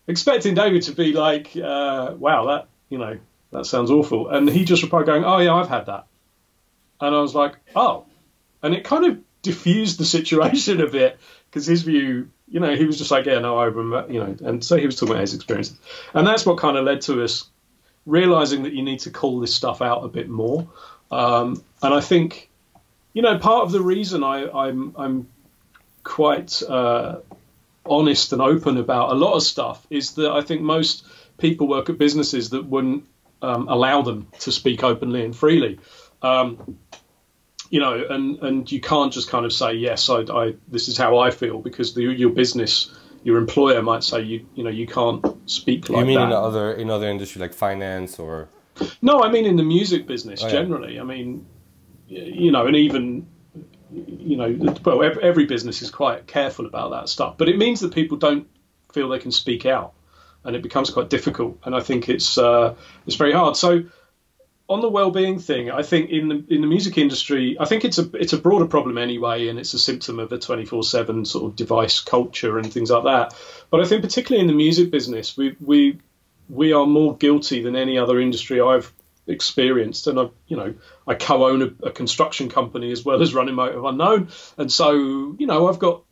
expecting David to be like, wow, that, you know, that sounds awful. And he just replied going, oh yeah, I've had that. And I was like, oh, and it kind of diffused the situation a bit, because his view, you know, he was just like, yeah, no, I remember, you know, and so he was talking about his experiences. And that's what kind of led to us realizing that you need to call this stuff out a bit more. And I think, you know, part of the reason I'm quite honest and open about a lot of stuff is that I think most people work at businesses that wouldn't allow them to speak openly and freely. You know, and you can't just kind of say, yes, I this is how I feel, because your business, your employer might say, you know, you can't speak like that. You mean in other industry like finance or? No, I mean in the music business generally. Yeah. I mean, you know, and even, you know, well, every business is quite careful about that stuff, but it means that people don't feel they can speak out, and it becomes quite difficult. And I think it's very hard. So, on the well-being thing, I think in the music industry, I think it's a broader problem anyway, and it's a symptom of a 24/7 sort of device culture and things like that. But I think particularly in the music business, we are more guilty than any other industry I've experienced. And I co-own a construction company as well as running Motive Unknown, and so, you know, I've got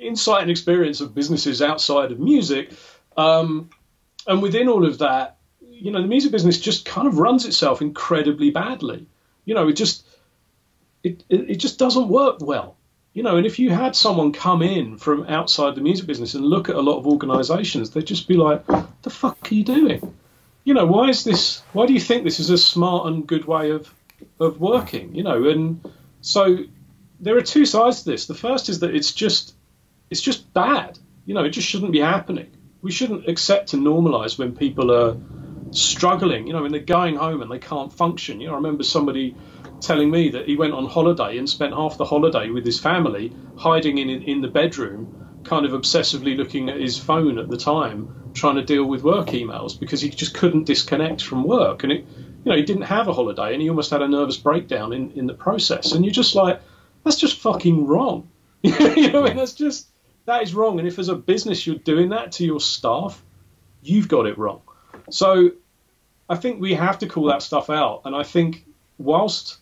insight and experience of businesses outside of music, and within all of that, you know, the music business just kind of runs itself incredibly badly. You know, it just doesn't work well. You know, and if you had someone come in from outside the music business and look at a lot of organizations, they'd just be like, what the fuck are you doing? You know, why is this, why do you think this is a smart and good way of working? You know, and so there are two sides to this. The first is that it's just bad. You know, it just shouldn't be happening. We shouldn't accept and normalize when people are struggling, you know, when they're going home and they can't function. You know, I remember somebody telling me that he went on holiday and spent half the holiday with his family hiding in the bedroom, kind of obsessively looking at his phone at the time, trying to deal with work emails because he just couldn't disconnect from work. And, you know, he didn't have a holiday and he almost had a nervous breakdown in the process. And you're just like, that's just fucking wrong. You know, and that is wrong. And if as a business you're doing that to your staff, you've got it wrong. So I think we have to call that stuff out. And I think whilst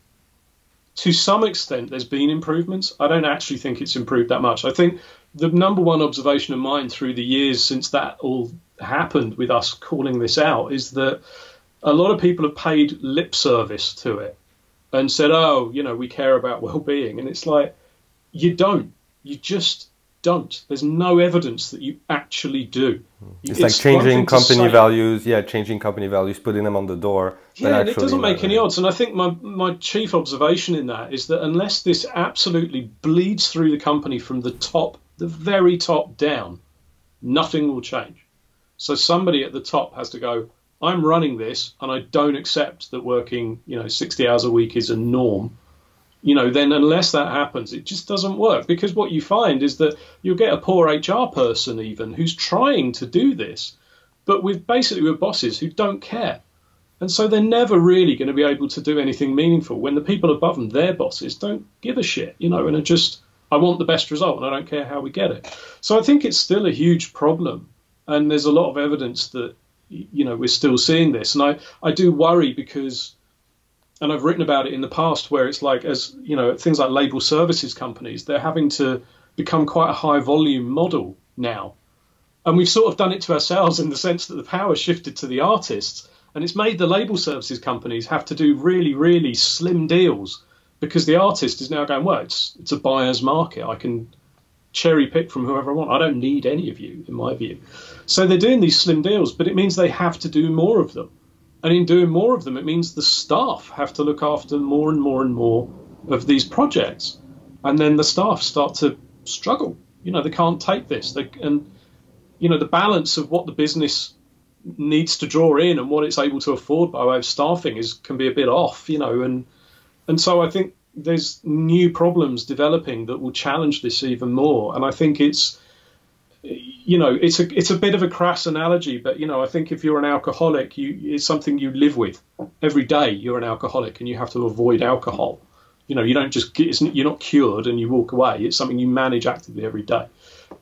to some extent there's been improvements, I don't actually think it's improved that much. I think the number one observation of mine through the years since that all happened with us calling this out is that a lot of people have paid lip service to it and said, oh, you know, we care about well-being. And it's like, you don't. You just don't. There's no evidence that you actually do. It's like changing company values. Yeah, changing company values, putting them on the door. Yeah, and it doesn't make any odds. And I think my chief observation in that is that unless this absolutely bleeds through the company from the top, the very top down, nothing will change. So somebody at the top has to go, I'm running this and I don't accept that working, you know, 60 hours a week is a norm. You know, then unless that happens, it just doesn't work, because what you find is that you'll get a poor HR person even who's trying to do this, but with bosses who don't care. And so they're never really going to be able to do anything meaningful when the people above them, their bosses, don't give a shit, you know, and are just, I want the best result and I don't care how we get it. So I think it's still a huge problem. And there's a lot of evidence that, you know, we're still seeing this. And I do worry because, and I've written about it in the past, where it's like, as you know, things like label services companies, they're having to become quite a high volume model now. And we've sort of done it to ourselves in the sense that the power shifted to the artists, and it's made the label services companies have to do really, really slim deals because the artist is now going, well, it's a buyer's market. I can cherry pick from whoever I want. I don't need any of you, in my view. So they're doing these slim deals, but it means they have to do more of them. And in doing more of them, it means the staff have to look after more and more and more of these projects. And then the staff start to struggle. You know, they can't take this. And, you know, the balance of what the business needs to draw in and what it's able to afford by way of staffing can be a bit off, you know. And so I think there's new problems developing that will challenge this even more. And I think it's, you know, it's a bit of a crass analogy, but, you know, I think if you're an alcoholic, it's something you live with every day. You're an alcoholic and you have to avoid alcohol. You know, you don't just you're not cured and you walk away. It's something you manage actively every day.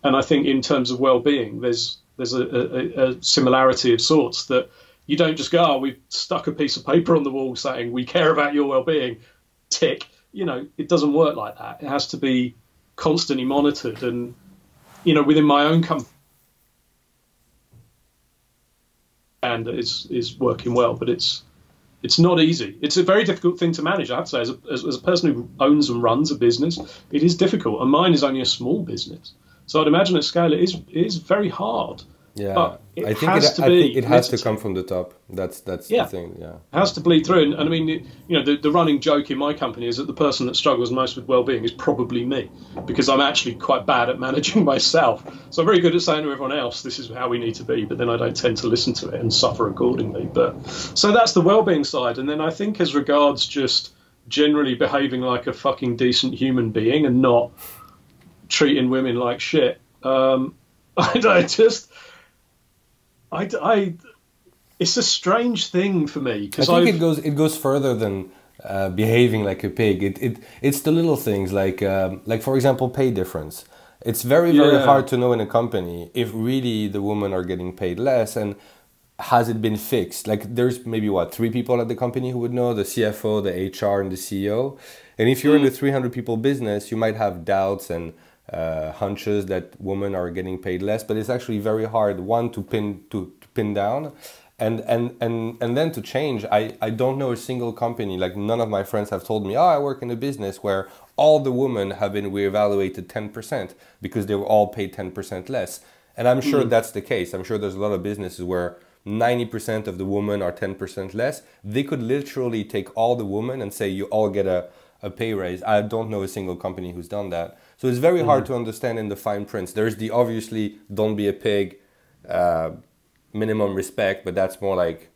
And I think in terms of well-being, there's a similarity of sorts, that you don't just go, oh, we've stuck a piece of paper on the wall saying we care about your well-being, tick. You know, it doesn't work like that. It has to be constantly monitored. And you know, within my own company, and it's working well, but it's not easy. It's a very difficult thing to manage, I have to say. As a person who owns and runs a business, it is difficult, and mine is only a small business. So I'd imagine at scale it is very hard. Yeah, but I think it has to come from the top. That's the thing. Yeah, it has to bleed through. And I mean, you know, the running joke in my company is that the person that struggles most with well-being is probably me, because I'm actually quite bad at managing myself. So I'm very good at saying to everyone else, "This is how we need to be," but then I don't tend to listen to it and suffer accordingly. But so that's the well-being side. And then I think as regards just generally behaving like a fucking decent human being and not treating women like shit, it's a strange thing for me, because I think it goes further than behaving like a pig. It's the little things, like for example, pay difference. It's very hard to know in a company if really the women are getting paid less, and has it been fixed? Like, there's maybe what, 3 people at the company who would know: the CFO, the HR, and the CEO. And if you're in the 300 people business, you might have doubts and hunches that women are getting paid less, but it's actually very hard, one, to pin down, And then to change, I don't know a single company, like none of my friends have told me, oh, I work in a business where all the women have been reevaluated 10% because they were all paid 10% less. And I'm sure that's the case. I'm sure there's a lot of businesses where 90% of the women are 10% less. They could literally take all the women and say, you all get a pay raise. I don't know a single company who's done that. So it's very hard to understand in the fine prints. There's the obviously don't be a pig, minimum respect, but that's more like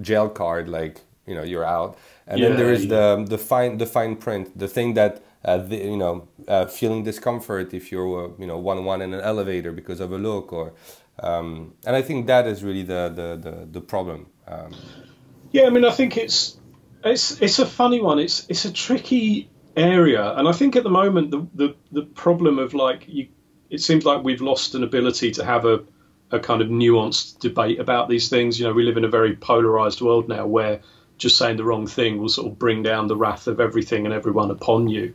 jail card, like, you know, you're out. And then there is the fine print, the thing that feeling discomfort if you're one in an elevator because of a look, or and I think that is really the problem. Yeah, I mean, I think it's a funny one. It's a tricky area, and I think at the moment the problem of like it seems like we've lost an ability to have a kind of nuanced debate about these things. You know, we live in a very polarized world now where just saying the wrong thing will sort of bring down the wrath of everything and everyone upon you.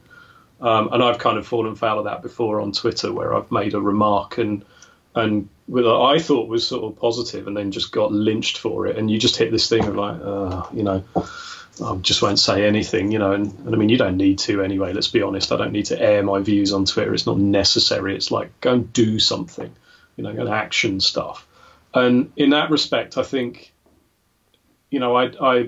And I've kind of fallen foul of that before on Twitter, where I've made a remark and with what I thought was sort of positive and then just got lynched for it. And you just hit this thing of like, I just won't say anything, and I mean, you don't need to anyway, let's be honest. I don't need to air my views on Twitter. It's not necessary. It's like, go and do something. And action stuff. And in that respect, I think, I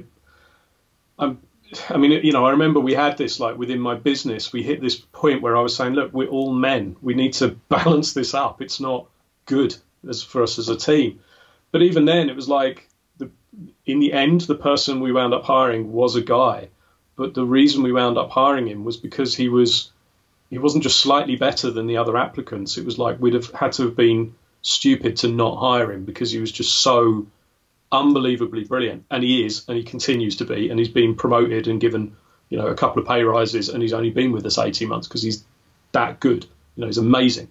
remember we had this, like within my business, we hit this point where I was saying, look, we're all men. We need to balance this up. It's not good for us as a team. But even then it was like, in the end, the person we wound up hiring was a guy. But the reason we wound up hiring him was because he wasn't just slightly better than the other applicants. It was like we'd have had to have been stupid to not hire him because he was just so unbelievably brilliant. And he is, and he continues to be, and he's been promoted and given, a couple of pay rises, and he's only been with us 18 months because he's that good. He's amazing.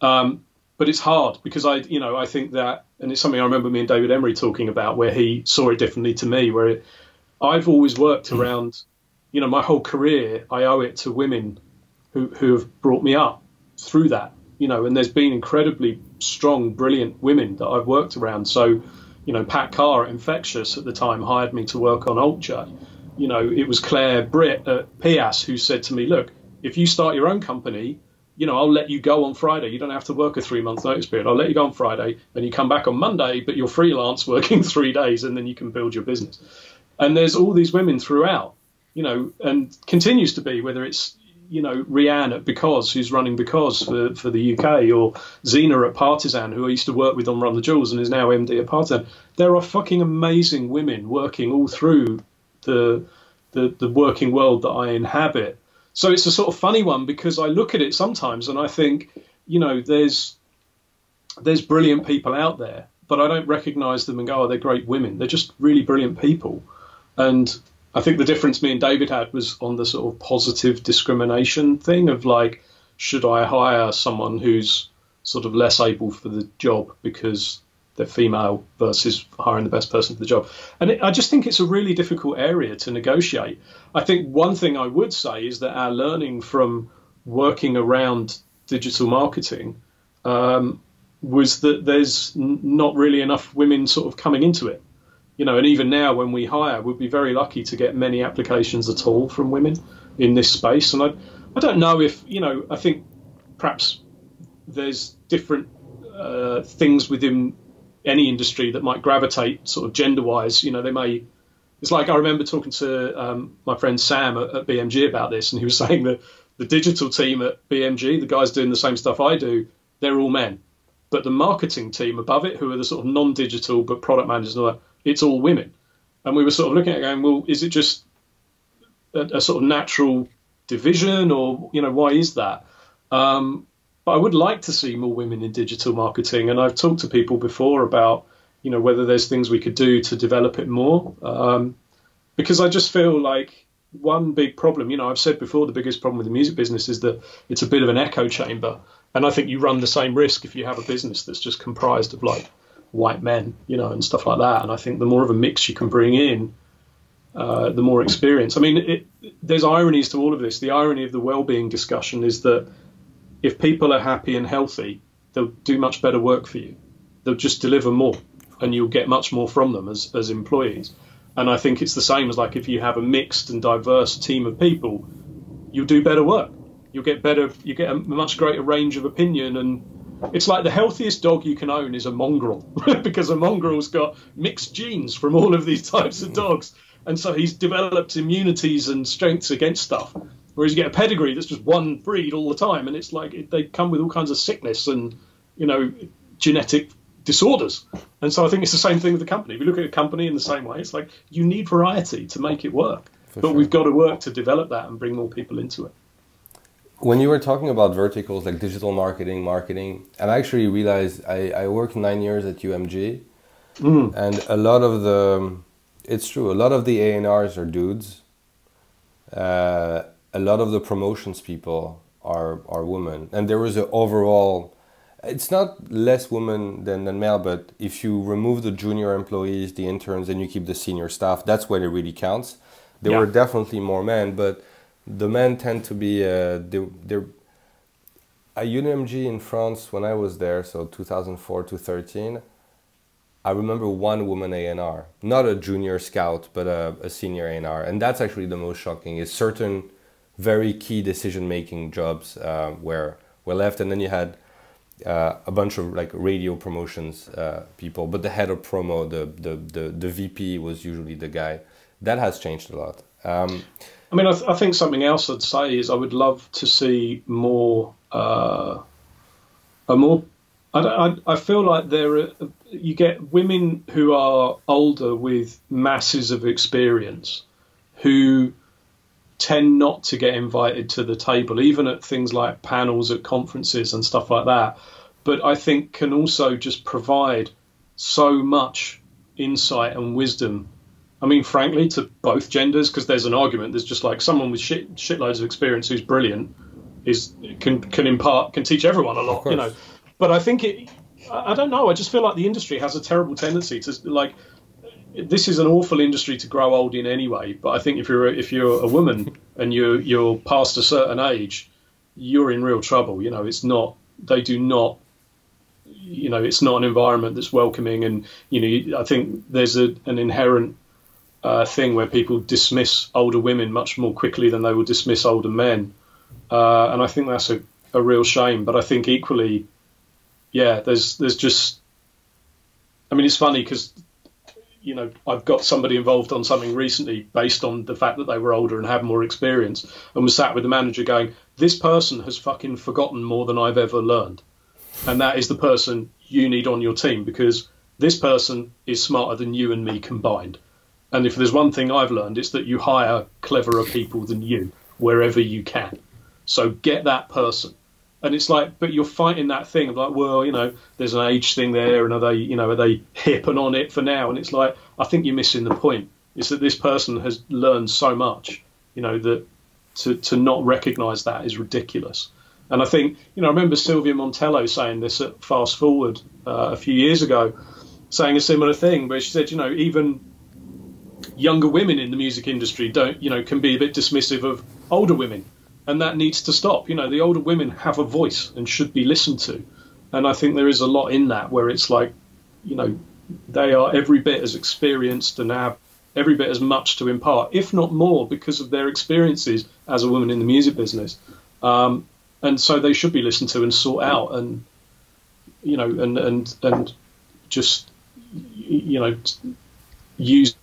But it's hard because I think that, and it's something I remember me and David Emery talking about, where he saw it differently to me, where I've always worked around, my whole career, I owe it to women who have brought me up through that, and there's been incredibly strong, brilliant women that I've worked around. So, Pat Carr at Infectious at the time hired me to work on Alt J. It was Claire Britt at Pias who said to me, look, if you start your own company, I'll let you go on Friday. You don't have to work a 3-month notice period. I'll let you go on Friday and you come back on Monday, but you're freelance working 3 days and then you can build your business. And there's all these women throughout, and continues to be, whether it's, Rianne at Because, who's running Because for the UK, or Zena at Partisan, who I used to work with on Run the Jewels and is now MD at Partisan. There are fucking amazing women working all through the working world that I inhabit. So it's a sort of funny one because I look at it sometimes and I think, there's brilliant people out there, but I don't recognize them and go, oh, they're great women. They're just really brilliant people. And I think the difference me and David had was on the sort of positive discrimination thing of like, should I hire someone who's sort of less able for the job because they're female versus hiring the best person for the job? And I just think it's a really difficult area to negotiate. I think one thing I would say is that our learning from working around digital marketing was that there's not really enough women sort of coming into it. And even now when we hire, we'd be very lucky to get many applications at all from women in this space. And I don't know if, I think perhaps there's different things within any industry that might gravitate sort of gender-wise. They may, it's like I remember talking to my friend Sam at BMG about this, and he was saying that the digital team at BMG, the guys doing the same stuff I do, they're all men. But the marketing team above it, who are the sort of non-digital but product managers and all that, it's all women. And we were sort of looking at it going, well, is it just a sort of natural division, or, why is that? But I would like to see more women in digital marketing. And I've talked to people before about, whether there's things we could do to develop it more. Because I just feel like one big problem, I've said before, the biggest problem with the music business is that it's a bit of an echo chamber. And I think you run the same risk if you have a business that's just comprised of like white men, and stuff like that. And I think the more of a mix you can bring in, the more experience. I mean, there's ironies to all of this. The irony of the well-being discussion is that if people are happy and healthy, they'll do much better work for you. They'll just deliver more. and you'll get much more from them as employees. And I think it's the same as like if you have a mixed and diverse team of people, you'll do better work. You'll get better. You get a much greater range of opinion, and it's like the healthiest dog you can own is a mongrel because a mongrel's got mixed genes from all of these types of dogs, and so he's developed immunities and strengths against stuff. Whereas you get a pedigree that's just one breed all the time, and it's like they come with all kinds of sickness and, you know, genetic disorders. And so I think it's the same thing with the company. If you look at a company in the same way, it's like you need variety to make it work. But we've got to work to develop that and bring more people into it. When you were talking about verticals like digital marketing, and I actually realized I worked 9 years at UMG, and a lot of the, it's true, a lot of the A&Rs are dudes. A lot of the promotions people are women. And there was an overall, it's not less women than male, but if you remove the junior employees, the interns, and you keep the senior staff, that's where it really counts. There were definitely more men, but the men tend to be, they're at UNMG in France when I was there, so 2004 to 13, I remember one woman A&R, not a junior scout, but a senior A&R. And that's actually the most shocking, is certain very key decision-making jobs were left. And then you had a bunch of like radio promotions people, but the head of promo, the VP was usually the guy. That has changed a lot. I mean, I think something else I'd say is I would love to see more, I feel like you get women who are older with masses of experience who tend not to get invited to the table, even at things like panels at conferences and stuff like that, but I think can also just provide so much insight and wisdom. I mean, frankly, to both genders, because there's an argument. There's just like someone with shitloads of experience who's brilliant can teach everyone a lot, you know. But I think I don't know. I just feel like the industry has a terrible tendency to like. This is an awful industry to grow old in anyway. But I think if you're a woman and you're past a certain age, you're in real trouble. You know, it's not. They do not. You know, it's not an environment that's welcoming. And you know, I think there's an inherent thing where people dismiss older women much more quickly than they will dismiss older men, and I think that's a real shame. But I think equally, yeah, there's just, I mean, it's funny because, you know, I've got somebody involved on something recently based on the fact that they were older and had more experience, and was sat with the manager going, "This person has fucking forgotten more than I've ever learned, and that is the person you need on your team because this person is smarter than you and me combined." And if there's one thing I've learned, it's that you hire cleverer people than you wherever you can. So get that person. And it's like, but you're fighting that thing of like, well, you know, there's an age thing there, and are they hip and on it for now? And it's like, I think you're missing the point. It's that this person has learned so much, you know, that to not recognise that is ridiculous. And I think, you know, I remember Sylvia Montello saying this at Fast Forward a few years ago, saying a similar thing, where she said, you know, even younger women in the music industry can be a bit dismissive of older women, and that needs to stop. You know, the older women have a voice and should be listened to, and I think there is a lot in that where it's like, you know, they are every bit as experienced and have every bit as much to impart, if not more, because of their experiences as a woman in the music business, and so they should be listened to and sought out, and you know, and just, you know, used.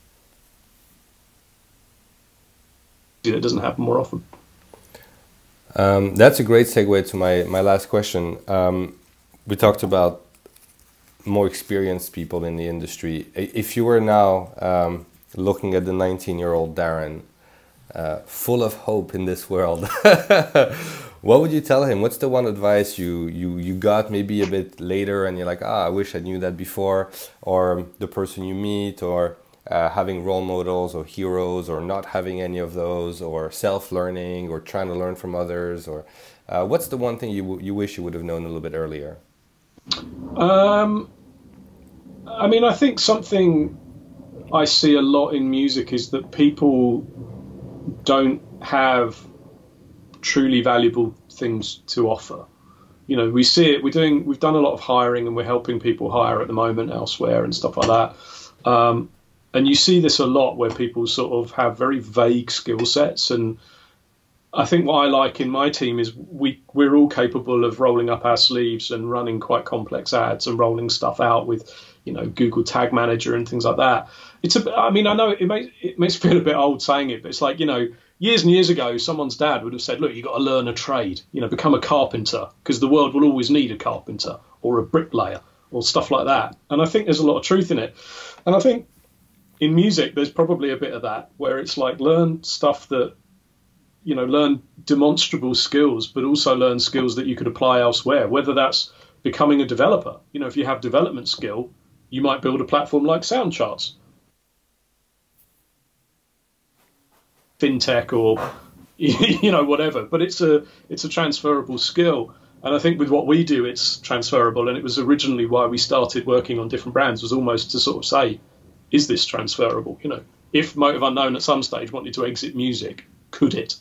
It doesn't happen more often. That's a great segue to my last question. We talked about more experienced people in the industry. If you were now looking at the 19-year-old Darren, full of hope in this world, what would you tell him? What's the one advice you got maybe a bit later and you're like, ah, I wish I knew that before, or the person you meet, or having role models or heroes, or not having any of those, or self-learning, or trying to learn from others, or what's the one thing you wish you would have known a little bit earlier? I mean, I think something I see a lot in music is that people don't have truly valuable things to offer. you know, we see it. We've done a lot of hiring, and we're helping people hire at the moment elsewhere and stuff like that. And you see this a lot where people sort of have very vague skill sets. And I think what I like in my team is we're all capable of rolling up our sleeves and running quite complex ads and rolling stuff out with, you know, Google Tag Manager and things like that. It's a, I mean, I know it makes me feel a bit old saying it, but it's like, you know, years and years ago, someone's dad would have said, look, you've got to learn a trade, you know, become a carpenter, because the world will always need a carpenter or a bricklayer or stuff like that. And I think there's a lot of truth in it. And I think in music, there's probably a bit of that, where it's like, learn stuff that, you know, learn demonstrable skills, but also learn skills that you could apply elsewhere, whether that's becoming a developer. You know, if you have development skill, you might build a platform like SoundCharts, FinTech, or, you know, whatever. But it's a transferable skill. And I think with what we do, it's transferable. And it was originally why we started working on different brands, was almost to sort of say, is this transferable? You know, if Motive Unknown at some stage wanted to exit music, could it?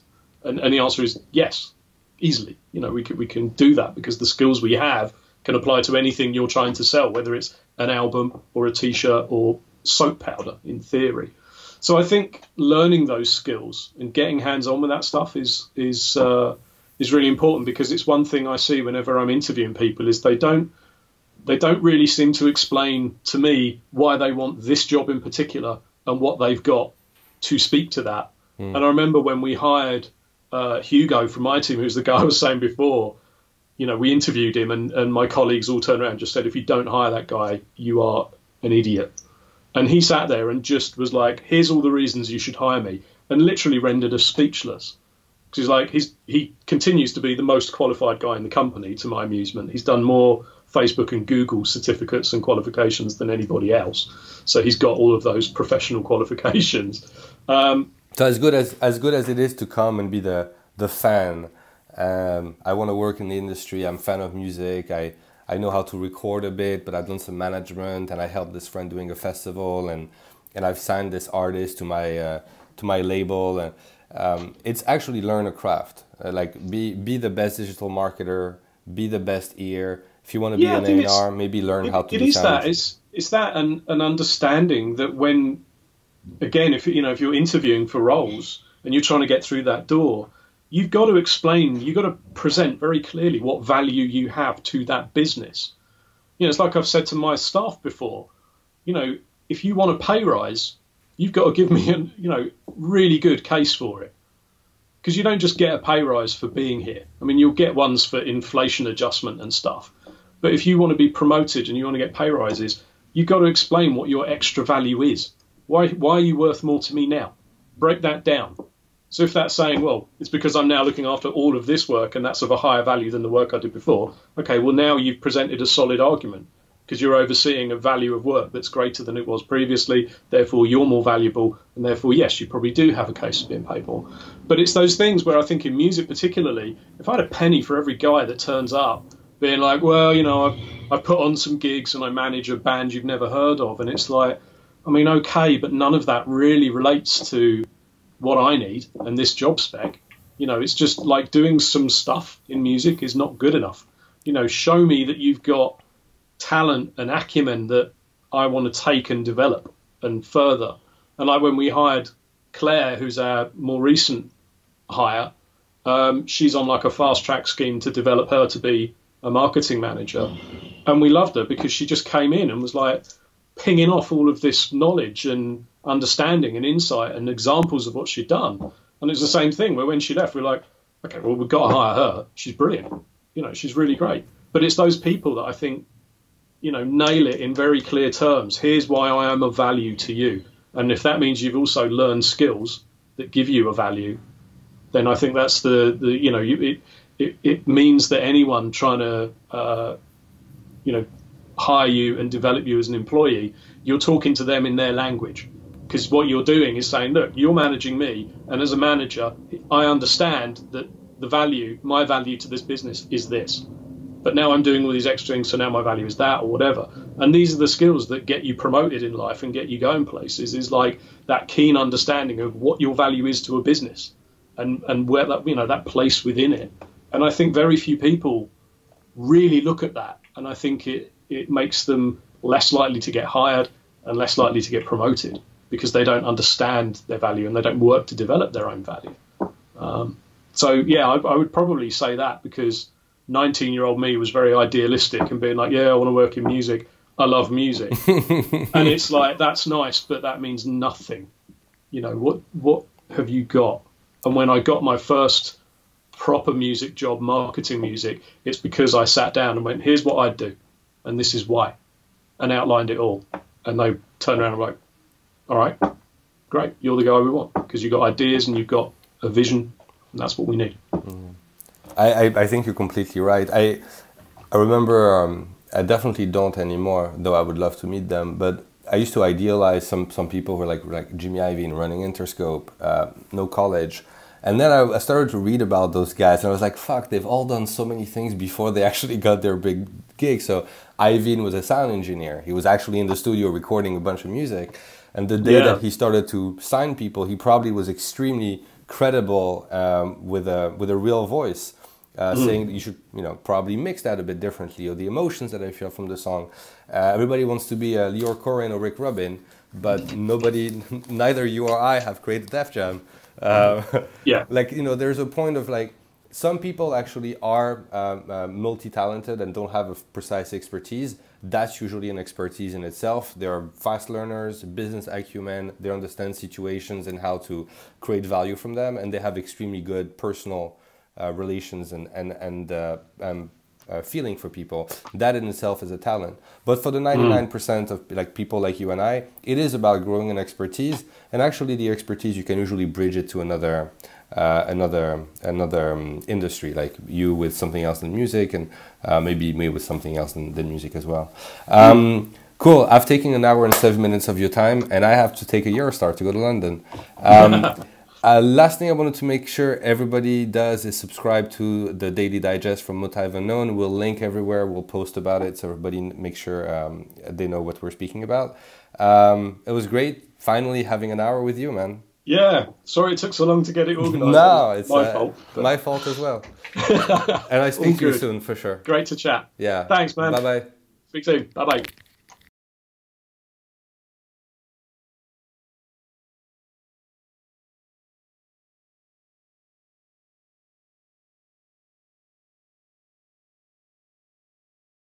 And the answer is yes, easily. You know, we can do that, because the skills we have can apply to anything you're trying to sell, whether it's an album or a T-shirt or soap powder, in theory. So I think learning those skills and getting hands-on with that stuff is really important, because it's one thing I see whenever I'm interviewing people is they don't really seem to explain to me why they want this job in particular and what they've got to speak to that. Mm. And I remember when we hired Hugo from my team, who's the guy I was saying before, you know, we interviewed him, and my colleagues all turned around and just said, if you don't hire that guy, you are an idiot. And he sat there and just was like, here's all the reasons you should hire me, and literally rendered us speechless. Because he's like, he continues to be the most qualified guy in the company, to my amusement. He's done more Facebook and Google certificates and qualifications than anybody else. So he's got all of those professional qualifications. So as good as it is to come and be the fan, I want to work in the industry. I'm a fan of music. I know how to record a bit, but I've done some management, and I helped this friend doing a festival, and I've signed this artist to my label, and it's actually learn a craft. Like be the best digital marketer, be the best ear. If you want to be an A&R, maybe learn how to. It is that. It's that, and an understanding that when, again, if you're interviewing for roles and you're trying to get through that door, you've got to explain, you've got to present very clearly what value you have to that business. You know, it's like I've said to my staff before, you know, if you want a pay rise, you've got to give me a, you know, really good case for it. Because you don't just get a pay rise for being here. I mean, you'll get ones for inflation adjustment and stuff. But if you want to be promoted and you want to get pay rises, you've got to explain what your extra value is. Why are you worth more to me now? Break that down. So if that's saying, well, it's because I'm now looking after all of this work and that's of a higher value than the work I did before. Okay, well, now you've presented a solid argument, because you're overseeing a value of work that's greater than it was previously. Therefore, you're more valuable. And therefore, yes, you probably do have a case of being paid more. But it's those things where I think in music particularly, if I had a penny for every guy that turns up being like, well, you know, I've put on some gigs and I manage a band you've never heard of. And it's like, I mean, okay, but none of that really relates to what I need and this job spec. You know, it's just like doing some stuff in music is not good enough. You know, show me that you've got talent and acumen that I want to take and develop and further. And like when we hired Claire, who's our more recent hire, she's on like a fast track scheme to develop her to be a marketing manager. And we loved her because she just came in and was like, pinging off all of this knowledge and understanding and insight and examples of what she'd done. And it's the same thing where when she left, we're like, okay, well, we've got to hire her. She's brilliant. You know, she's really great. But it's those people that I think, you know, nail it in very clear terms. Here's why I am of value to you. And if that means you've also learned skills that give you a value, then I think that's the you know, it means that anyone trying to, you know, hire you and develop you as an employee, you're talking to them in their language. Because what you're doing is saying, look, you're managing me, and as a manager, I understand that the value, my value to this business is this. But now I'm doing all these extra things, so now my value is that or whatever. And these are the skills that get you promoted in life and get you going places, is like that keen understanding of what your value is to a business and where that, you know, that place within it. And I think very few people really look at that. And I think it makes them less likely to get hired and less likely to get promoted because they don't understand their value and they don't work to develop their own value. So, yeah, I would probably say that, because 19-year-old me was very idealistic and being like, yeah, I want to work in music. I love music. And it's like, that's nice, but that means nothing. You know, what have you got? And when I got my first proper music job, marketing music, it's because I sat down and went, here's what I'd do, and this is why, and outlined it all. And they turned around and were like, all right, great, you're the guy we want, because you've got ideas and you've got a vision, and that's what we need. Mm. I think you're completely right. I remember, I definitely don't anymore, though I would love to meet them, but I used to idealize some people who were like Jimmy Iovine running Interscope, no college. And then I started to read about those guys, and I was like, fuck, they've all done so many things before they actually got their big gig. So Iovine was a sound engineer. He was actually in the studio recording a bunch of music. And the day that he started to sign people, he probably was extremely credible with a real voice, saying that you should, you know, probably mix that a bit differently, or the emotions that I feel from the song. Everybody wants to be Lior Corin or Rick Rubin, but nobody, neither you or I, have created Def Jam. Like, you know, there's a point of like, some people actually are multi-talented and don't have a precise expertise. That's usually an expertise in itself. They are fast learners, business acumen. They understand situations and how to create value from them. And they have extremely good personal relations and feeling for people. That in itself is a talent. But for the 99% of like people like you and I, it is about growing an expertise, and actually the expertise you can usually bridge it to another industry, like you with something else than music, and maybe me with something else than music as well. Cool. I've taken an hour and 7 minutes of your time, and I have to take a Eurostar to go to London. Last thing I wanted to make sure everybody does is subscribe to the Daily Digest from Motive Unknown. We'll link everywhere. We'll post about it, so everybody make sure they know what we're speaking about. It was great finally having an hour with you, man. Yeah. Sorry it took so long to get it organized. No, it's my fault. But... my fault as well. And I speak to you soon for sure. Great to chat. Yeah. Thanks, man. Bye-bye. Speak soon. Bye-bye.